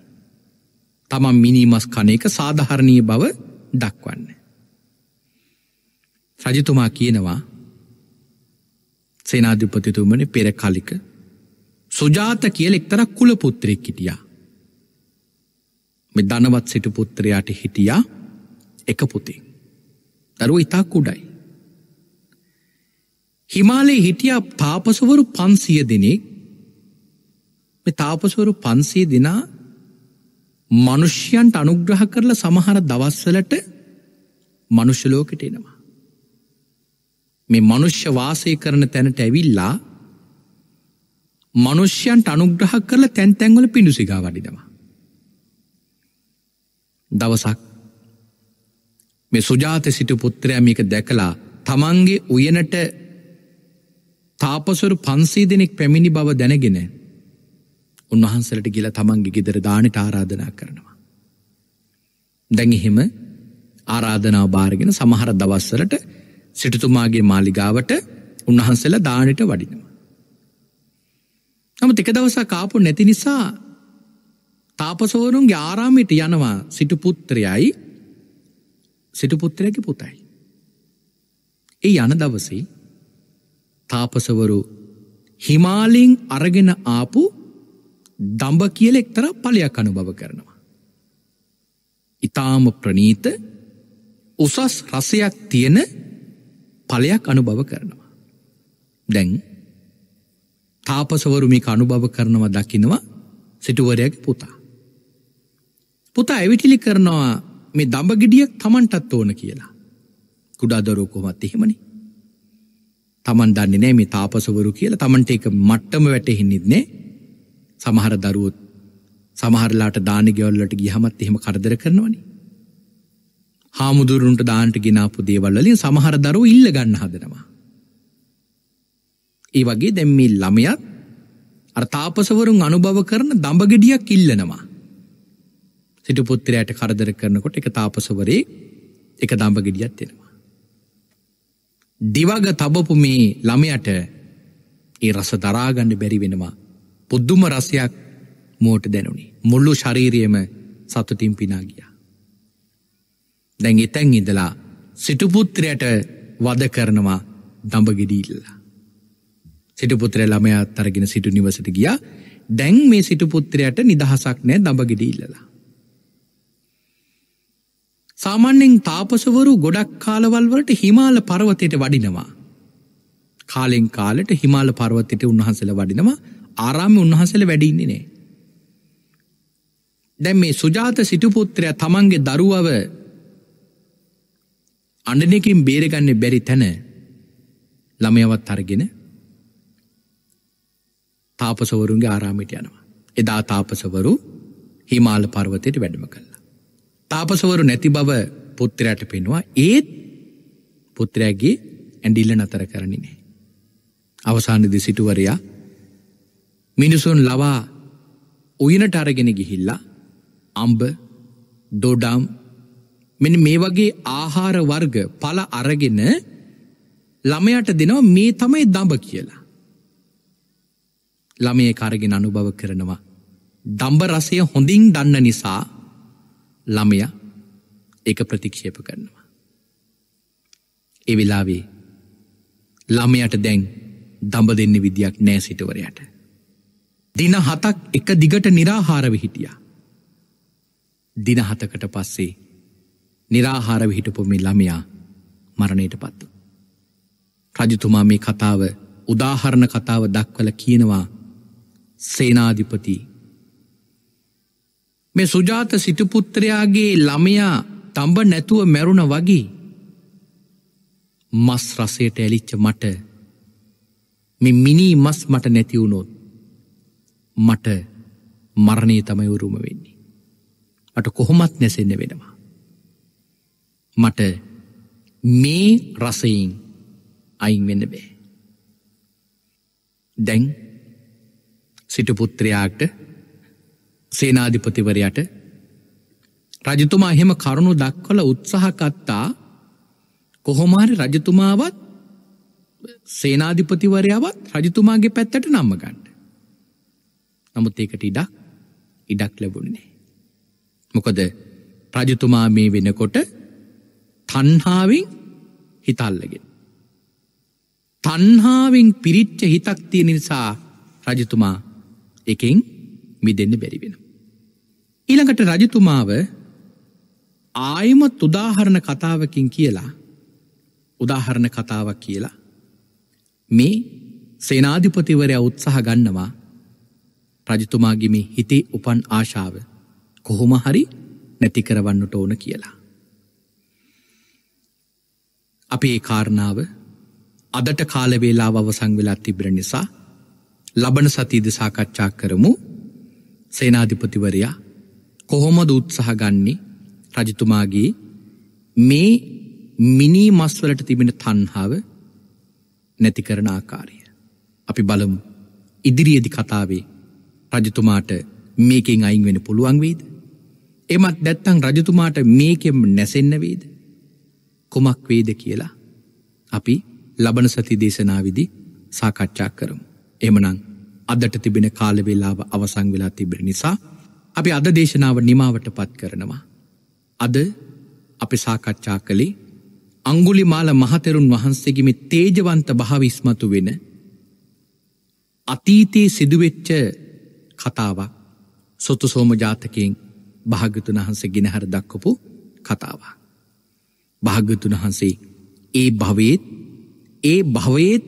තමන් මිනිමස් කණ එක සාධාරණීය බව දක්වන්නේ. රජතුමා කියනවා සේනාධිපතිතුමනි පෙර කලික සුජාත කියලා එක්තරා කුල පුත්‍රයෙක් හිටියා. මේ ධනවත් සිටු පුත්‍රයාට හිටියා එක පුතෙක්. දරුවා ඉතා කුඩයි. හිමාලයේ හිටියා තාපසවරු 500 දෙනෙක්. මේ තාපසවරු 500 දෙනා මිනිස්යන්ට අනුග්‍රහ කරලා සමහර දවස්වලට මිනිස් ලෝකෙට එනවා. මේ මිනිස් වාසය කරන තැනට ඇවිල්ලා මිනිස්යන්ට අනුග්‍රහ කරලා තැන් තැන් වල පිඬුසිඟා වඩිනවා. දවසක් මේ සුජාත සිටු පුත්‍රයා මේක දැකලා තමන්ගේ උයනට තාපසවරු 500 දෙනෙක් පැමිණි බව දැනගෙන උන්වහන්සේලට ගිහලා තමන්ගේ ගෙදර දානෙට ආරාධනා කරනවා. දැන් එහෙම ආරාධනාව බාරගෙන සමහර දවස්වලට සිටුතුමාගේ මාලිගාවට උන්වහන්සේලා දානෙට වඩිනවා. නමුත් එක දවසක් ආපු නැති නිසා තාපසවරුන්ගේ ආරාමයට යනවා සිටු පුත්‍රයාගේ පුතයි. ඒ යන දවසේ තාපසවරු හිමාලයෙන් අරගෙන ආපු දඹ කියලා එක්තරා ඵලයක් අනුභව කරනවා. ඊටාම ප්‍රණීත උසස් රසයක් තියෙන ඵලයක් අනුභව කරනවා. දැන් තාපසවරු මේක අනුභව කරනවා දකින්නවා සිටුවරයාගේ පුතා. පුතා එවිටිලි කරනවා මේ දඹ ගෙඩියක් Tamanටත් ඕන කියලා. කුඩා දරුවෝ කොහොමත් එහෙමනේ. තමන් දන්නේ නෑ මේ තාපසවරු කියලා තමන්ට ඒක මට්ටම වැටෙන්නේ නෑ. සමහර දරුවොත් සමහරලාට දානි ගෙවල් වලට ගියහමත් එහෙම කරදර කරනවනේ. හාමුදුරුන්ට දාන්නට ගినాපු දේවල් වලින් සමහර දරුවෝ ඉල්ල ගන්න හදනවා. ඒ වගේ දැන් මේ ළමයා අර තාපසවරුන් අනුභව කරන දඹ ගෙඩියක් ඉල්ලනවා. සිටු පුත්‍රයාට කරදර කරනකොට එක තාපසවරේ එක දඹ ගෙඩියක් දෙනවා. දිවග තබපු මේ ළමයට ඒ රස දරා ගන්න බැරි වෙනවා. පුදුම රසයක් මෝට දැනුනේ. මුළු ශරීරයම සතුටින් පිනා ගියා. දැන් එතෙන් ඉඳලා සිටු පුත්‍රයාට වද කරනවා දඹ ගෙඩි ඉල්ලලා. සිටු පුත්‍රයා ළමයා අරගෙන සිටු නිවසට ගියා. දැන් මේ සිටු පුත්‍රයාට නිදහසක් නැහැ දඹ ගෙඩි ඉල්ලලා. සාමාන්‍යයෙන් තාපසවරු ගොඩක් කාලවල් වලට හිමාල පර්වතයට වඩිනවා. කාලෙන් කාලට හිමාල පර්වතයට උන්වහන්සේලා වඩිනවා. ආරාමයේ උන්වහන්සේලා වැඩි ඉන්නේ නැහැ. දැන් මේ සුජාත සිටු පුත්‍රයා තමන්ගේ දරුවව අඬනකින් බේරගන්න බැරි තැන ළමයාවත් අරගෙන තාපසවරුන්ගේ ආරාමයට යනවා. එදා තාපසවරු හිමාල පර්වතයට වැඩම කළා. තාපසවරු නැති බව පුත්‍රයාට පෙන්වුවා. ඒත් පුත්‍රයාගේ ඇඬිල්ල නතර කරන්නේ නැහැ. අවසානයේදී සිටුවරයා මිනිසුන් ලවා උයනට අරගෙන ගිහිල්ලා අඹ, ඩොඩම් මෙන්න මේ වගේ ආහාර වර්ග පළ අරගෙන ළමයාට දෙනවා. මේ තමයි දඹ කියලා. ළමයේ කරගෙන අනුභව කරනවා. දඹ රසය හොඳින් දන්න නිසා ළමයා ඒක ප්‍රතික්ෂේප කරනවා. ඒ වෙලාවේ ළමයාට දැන් දඹ දෙන්න විදියක් නැහැ සිටවරයාට. දින 7ක් එක දිගට निराහාරව හිටියා. දින 7කට පස්සේ निराහාරව හිටපු මේ ළමයා මරණයටපත් වුණා. රජතුමා මේ කතාව උදාහරණ කතාව දක්වලා කියනවා සේනාධිපති මේ සුජාත සිටු පුත්‍රයාගේ ළමයා තඹ නැතුව මැරුණ වගේ මස් රසයට ඇලිච්ච මට මේ මිනි මස් මට නැති වුණොත් මට මරණය තමයි උරුම වෙන්නේ. මට කොහොමත් නැසෙන්න වෙනවා. මට මේ රසයෙන් අයින් වෙන්න බෑ. දැන් සිටු පුත්‍රයාට සේනාධිපතිවරයාට රජතුමා එහෙම කරුණු දක්වලා උත්සාහ කළා. කොහොම හරි රජතුමාවත් සේනාධිපතිවරයාවත් රජතුමාගේ පැත්තට නම්ම ගන්න. නමුත් ඒකට ඉඩක් ලැබුණේ මොකද රජතුමා මේ වෙනකොට තණ්හාවෙන් හිත අල්ලගෙන තණ්හාවෙන් පිරිච්ච හිතක් තියෙන නිසා රජතුමා එකෙන් මිදෙන්න බැරි වෙනවා. ඊළඟට රජතුමාව ආයමත් උදාහරණ කතාවකින් කියලා උදාහරණ කතාවක් කියලා මේ සේනාධිපතිවරයා උත්සාහ ගන්නවා රජතුමාගේ මේ හිතේ උපන් ආශාව කොහොම හරි නැති කරවන්නට ඕන කියලා. අපේ කාරණාව අදට කාල වේලාව අවසන් වෙලා තිබෙන නිසා ලබන සතියේදී සාකච්ඡා කරමු. සේනාධිපතිවරයා කොහොමද උත්සාහ ගන්නේ රජතුමාගේ මේ මිනි මස් වලට තිබෙන තණ්හාව නැති කරන ආකාරය. අපි බලමු ඉදිරියේදී කතාවේ රජතුමාට මේකෙන් අයින් වෙන්න පුළුවන් වේද? එමත් නැත්නම් රජතුමාට මේකෙන් නැසෙන්න වේද? කොමක් වේද කියලා අපි ලබන සති දේශනාවේදී සාකච්ඡා කරමු. එහෙමනම් අදට තිබෙන කාල වේලාව අවසන් වෙලා තිබෙන නිසා අපි අද දේශනාව නිමවටපත් කරනවා. අද අපි සාකච්ඡා කළේ අඟුලිමාල මහතෙරුන් වහන්සේගේ මේ තේජවන්ත භාව ඉස්මතු වෙන අතීතයේ සිදුවෙච්ච කතාවක් සොතුසෝම ජාතකයෙන් භාග්‍යතුන් වහන්සේ ගිනහර දක්වපු කතාවක්. භාග්‍යතුන් වහන්සේ ඒ භවයේ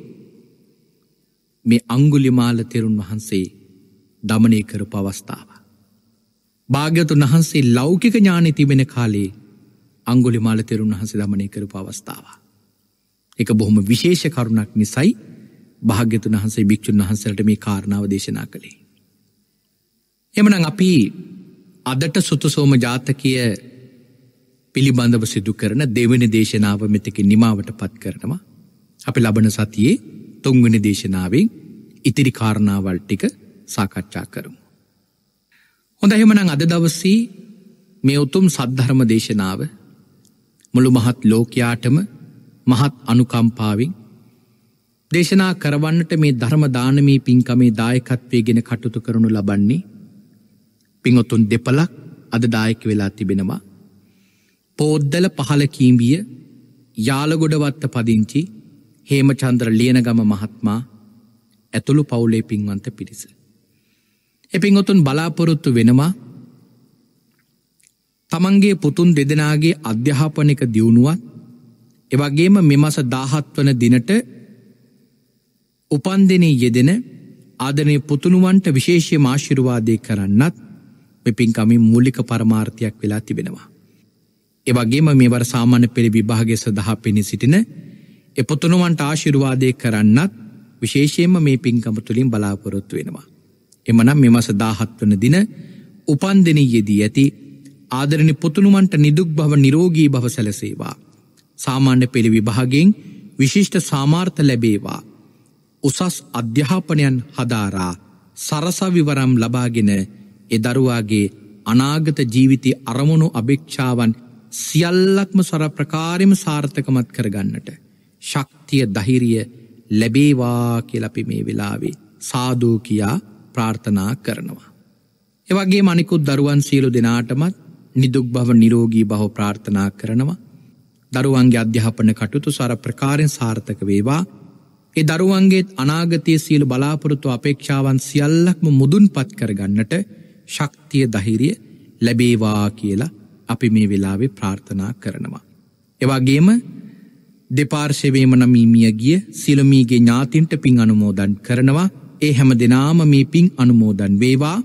මේ අඟුලිමාල තෙරුන් වහන්සේ දමනය කරපු අවස්ථාව. භාග්‍යතුන් වහන්සේ ලෞකික ඥානෙ තිබෙන කාලේ අඟුලිමාල තෙරුන් වහන්සේ දමනය කරපු අවස්ථාව. ඒක බොහොම විශේෂ කරුණක් නිසායි භාග්‍යතුන් වහන්සේ භික්ෂුන් වහන්සේලාට මේ කාරණාව දේශනා කළේ. එමනම් අපි අදට සුතසෝම ජාතකය පිළිබඳව සිදු කරන දෙවෙනි දේශනාව මෙතකින් නිමාවටපත් කරනවා. අපි ලබන සතියේ තුන්වෙනි දේශනාවෙන් ඉතිරි කාරණාවල් ටික සාකච්ඡා කරමු. හොඳයි එමනම් අද දවසේ මේ උතුම් සද්ධර්ම දේශනාව මුළු මහත් ලෝකයාටම මහත් අනුකම්පාවෙන් දේශනා කරවන්නට මේ ධර්ම දානමේ පින්කමේ දායකත්වයේගෙන කටයුතු කරනු ලබන්නේ පින්වතුන් දෙපළක් අද දායක වෙලා තිබෙනවා. පොද්දල පහළ කීඹිය යාලගොඩවත්ත පදිංචි හේමචන්ද්‍ර ලියනගම මහත්මයා ඇතුළු පවුලේ පින්වන්ත පිරිස. ඒ පින්වතුන් බලාපොරොත්තු වෙනවා තමන්ගේ පුතුන් දෙදෙනාගේ අධ්‍යාපනික දියුණුවත් එවැගේම මේ මාස 17 වන දිනට උපන්දිනයේ යෙදෙන ආදරණීය පුතුණුවන්ට විශේෂයෙන්ම ආශිර්වාදේ කරන්නත් මේ පින්කමේ මූලික පරමාර්ථයක් වෙලා තිබෙනවා. එවැගේම මේවර සාමාන්‍ය පෙළ විභාගයේ සදා පිණි සිටින ඒ පුතුණුවන්ට ආශිර්වාදේ කරන්නත් විශේෂයෙන්ම මේ පින්කම තුලින් බලාපොරොත්තු වෙනවා. එමනම් මේ මාස 17 වන දින උපන්දිනයේදී ඇති ආදරණීය පුතුණුවන්ට නිදුක් භව නිරෝගී භව සැලසේවා. සාමාන්‍ය පෙළ විභාගයෙන් විශිෂ්ට සාමාර්ථ ලැබේවා. උසස් අධ්‍යාපනයන් හදාරා සරසවිවරම් ලබාගෙන ඒ දරුවාගේ අනාගත ජීවිතයේ අරමුණු අපේක්ෂාවන් සියල්ලක්ම සර ප්‍රකාරෙම සාර්ථකමත් කරගන්නට ශක්තිය ධෛර්යය ලැබේවා කියලා අපි මේ වෙලාවේ සාදු කියා ප්‍රාර්ථනා කරනවා. ඒ වගේම අනිකුත් දරුවන් සියලු දෙනාටමත් නිදුක් භව නිරෝගී භව ප්‍රාර්ථනා කරනවා. දරුවන්ගේ අධ්‍යාපන කටයුතු සාර ප්‍රකාරයෙන් සාර්ථක වේවා. ඒ දරුවන්ගේ අනාගතයේ සියලු බලාපොරොත්තු අපේක්ෂාවන් සියල්ලක්ම මුදුන්පත් කරගන්නට ශක්තිය ධෛර්යය ලැබේවා කියලා අපි මේ වෙලාවේ ප්‍රාර්ථනා කරනවා. ඒ වගේම දෙපාර්ශවයේම නම් මිය ගිය සියලු මීගේ ඥාතින්ට පින් අනුමෝදන් කරනවා. ඒ හැම දිනාම මේ පින් අනුමෝදන් වේවා.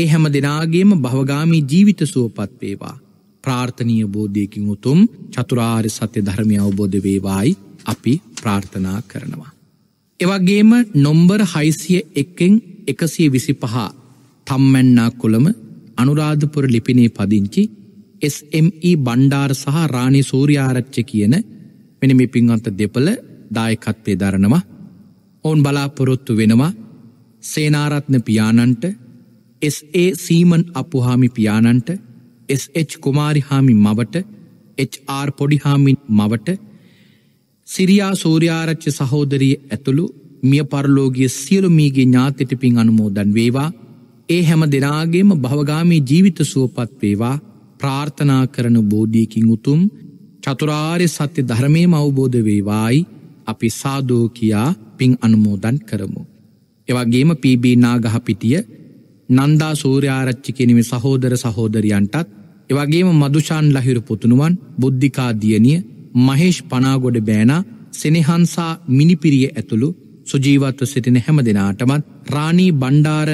ඒ හැම දෙනාගේම භවගාමී ජීවිත සුවපත් වේවා. ප්‍රාර්ථනීය බෝධියකින් උතුම් චතුරාර්ය සත්‍ය ධර්මය අවබෝධ වේවායි අපි ප්‍රාර්ථනා කරනවා. ඒ වගේම නම්බර 601න් 125 තම්මැන්නා කුලම අනුරාධපුර ලිපිනේ පදිංචි SME බණ්ඩාර සහ රාණි සූර්යාරච්චි කියන මෙන්න මේ පින්වන්ත දෙපළ දායකත්වයේ දරනවා. ඔවුන් බලාපොරොත්තු වෙනවා සේනාරත්න පියාණන්ට, SA සීමන් අපුහාමි පියාණන්ට, SH කුමාරිහාමි මවට, HR පොඩිහාමි මවට, සිරියා සූර්යාරච්චි සහෝදරිය ඇතුළු මිය පරලෝකීය සියලු මීගේ ඥාතිට පින් අනුමෝදන් වේවා. ඒ හැම දෙනාගේම භවගාමී ජීවිත සුවපත් වේවා ප්‍රාර්ථනා කරන බෝධියකින් උතුම් චතුරාර්ය සත්‍ය ධර්මයේම අවබෝධ වේවායි අපි සාදෝ කියා පින් අනුමෝදන් කරමු. එවැගේම පීබී නාගහපිටිය නන්දා සූර්යාරච්චි කෙනෙමි සහෝදර සහෝදරියන්ටත් එවැගේම මදුෂාන් ලහිරු පුතුණුවන් බුද්ධිකා දියණිය මහේෂ් පනාගොඩ බෑනා සෙනෙහන්සා මිනිපිරිය ඇතුළු සුජීවත්ව සිටින හැම දෙනාටමත් රාණී බණ්ඩාර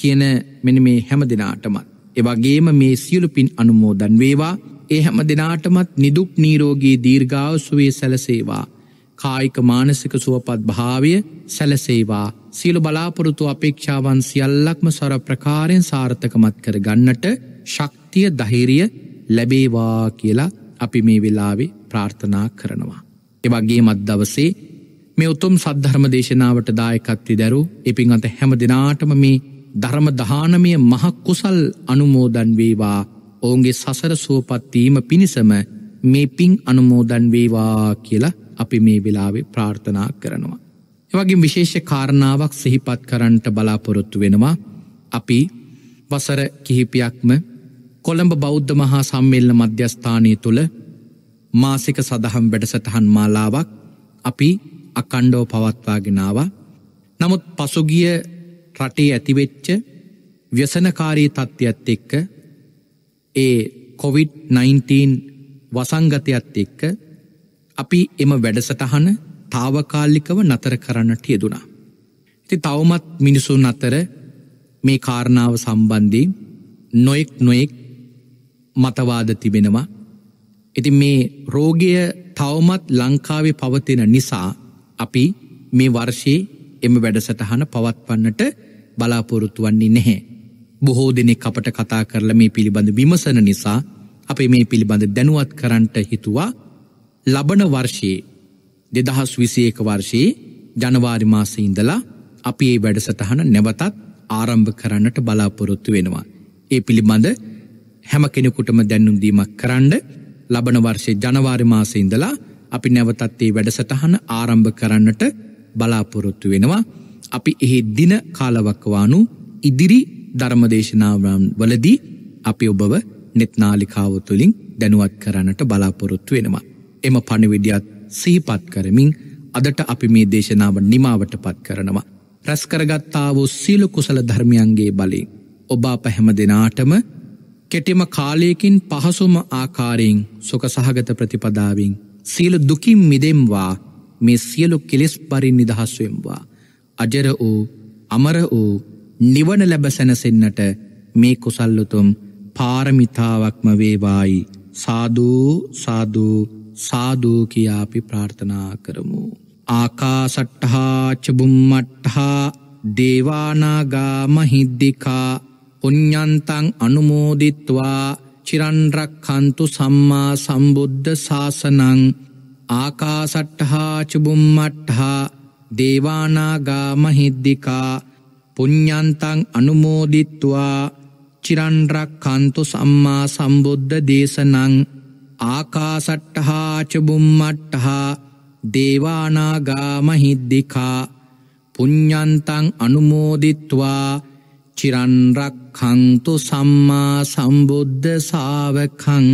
කියන මෙන්න මේ හැම දෙනාටමත් එවැගේම මේ සියලු පින් අනුමෝදන් වේවා. ඒ හැම දෙනාටමත් නිදුක් නිරෝගී දීර්ඝායුෂ වේ සැලසේවා. කායික මානසික සුවපත් භාවය සැලසේවා. සියලු බලාපොරොත්තු අපේක්ෂාවන් සියල්ලක්ම සර ප්‍රකාරයෙන් සාර්ථකමත් කර ගන්නට ශක්තිය ධෛර්යය ලැබේවා කියලා අපි මේ වෙලාවේ ප්‍රාර්ථනා කරනවා. එවගේ මත් දවසේ මේ උතුම් සද්ධර්ම දේශනාවට දායකත්වය දරු එපින් අත හැම දිනාටම මේ ධර්ම දානමය මහ කුසල් අනුමෝදන් වේවා. ඔවුන්ගේ සසර සුවපත් වීම පිණිසම මේ පින් අනුමෝදන් වේවා කියලා අපි මේ වෙලාවේ ප්‍රාර්ථනා කරනවා. එවගේ විශේෂ කාරණාවක් සිහිපත් කරන්නට බලාපොරොත්තු වෙනවා. අපි වසර කිහිපයක්ම කොළඹ බෞද්ධ මහා සම්මේලන මධ්‍යස්ථානයේ තුල මාසික සදහම් වැඩසටහන් මාලාවක් අපි අකණ්ඩව පවත්වාගෙන ආවා. නමුත් පසුගිය රටේ ඇතිවෙච්ච ව්‍යසනකාරී තත්ත්වයත් එක්ක ඒ COVID-19 වසංගතයත් එක්ක අපි එම වැඩසටහන තාවකාලිකව නතර කරන්නට යෙදුණා. ඉතින් තවමත් මිනිසුන් අතර මේ කාරණාව සම්බන්ධයෙන් නොයෙක් මතවාද තිබෙනවා. ඉතින් මේ රෝගය තවමත් ලංකාවේ පවතින නිසා අපි මේ වර්ෂයේ එම වැඩසටහන පවත්වන්නට බලාපොරොත්තු වෙන්නේ නැහැ. බොහෝ දෙනෙක් අපට කතා කරලා මේ පිළිබඳ විමසන නිසා අපි මේ පිළිබඳ දැනුවත් කරන්නට හිතුවා. ලබන වර්ෂයේ 2021 වර්ෂයේ ජනවාරි මාසයේ ඉඳලා අපි මේ වැඩසටහන නැවතත් ආරම්භ කරන්නට බලාපොරොත්තු වෙනවා. ඒ පිළිබඳ හැම කෙනෙකුටම දැනුම් දීමක් කරන්න ලබන වර්ෂයේ ජනවාරි මාසයේ ඉඳලා අපි නැවතත් මේ වැඩසටහන ආරම්භ කරන්නට බලාපොරොත්තු වෙනවා. අපි එහි දින කාලවකවානු ඉදිරි ධර්මදේශනාවන් වලදී අපි ඔබව net නාලිකාව තුලින් දැනුවත් කරන්නට බලාපොරොත්තු වෙනවා. එම පණිවිඩයත් සිහිපත් කරමින් අදට අපි මේ දේශනාව නිමවටපත් කරනවා. රැස් කරගත්තා වූ සීල කුසල ධර්මයන්ගේ බලයෙන් ඔබ අප හැම දෙනාටම කෙටිම කාලයකින් පහසුම ආකාරයෙන් සුඛ සහගත ප්‍රතිපදාවෙන් සියලු දුකින් මිදෙම්වා මේ සියලු කෙලෙස් පරින් නිදහස් වෙම්වා අජර වූ අමර වූ නිවන ලැබ සැනසෙන්නට මේ කුසල් උතුම් පාරමිතාවක්ම වේවායි සාදු සාදු සාදු කියා අපි ප්‍රාර්ථනා කරමු. ආකාසට්ඨා ච බුම්මට්ඨා දේවානාගා මහිද්దికා පුඤ්ඤන්තං අනුමෝදිත්වා චිරන් රක්ඛන්තු සම්මා සම්බුද්ධ ශාසනං. ආකාසට්ඨා ච බුම්මට්ඨා දේවානාගා මහිද්దికා පුඤ්ඤන්තං අනුමෝදිත්වා චිරන් රක්ඛන්තු සම්මා සම්බුද්ධ දේශනං. ආකාසට්ඨා ච බුම්මට්ඨා දේවානාගා මහිද්దికා පුඤ්ඤන්තං අනුමෝදිත්වා චිරන් රක්ඛන්තු සම්මා සම්බුද්ධ ශාවකං.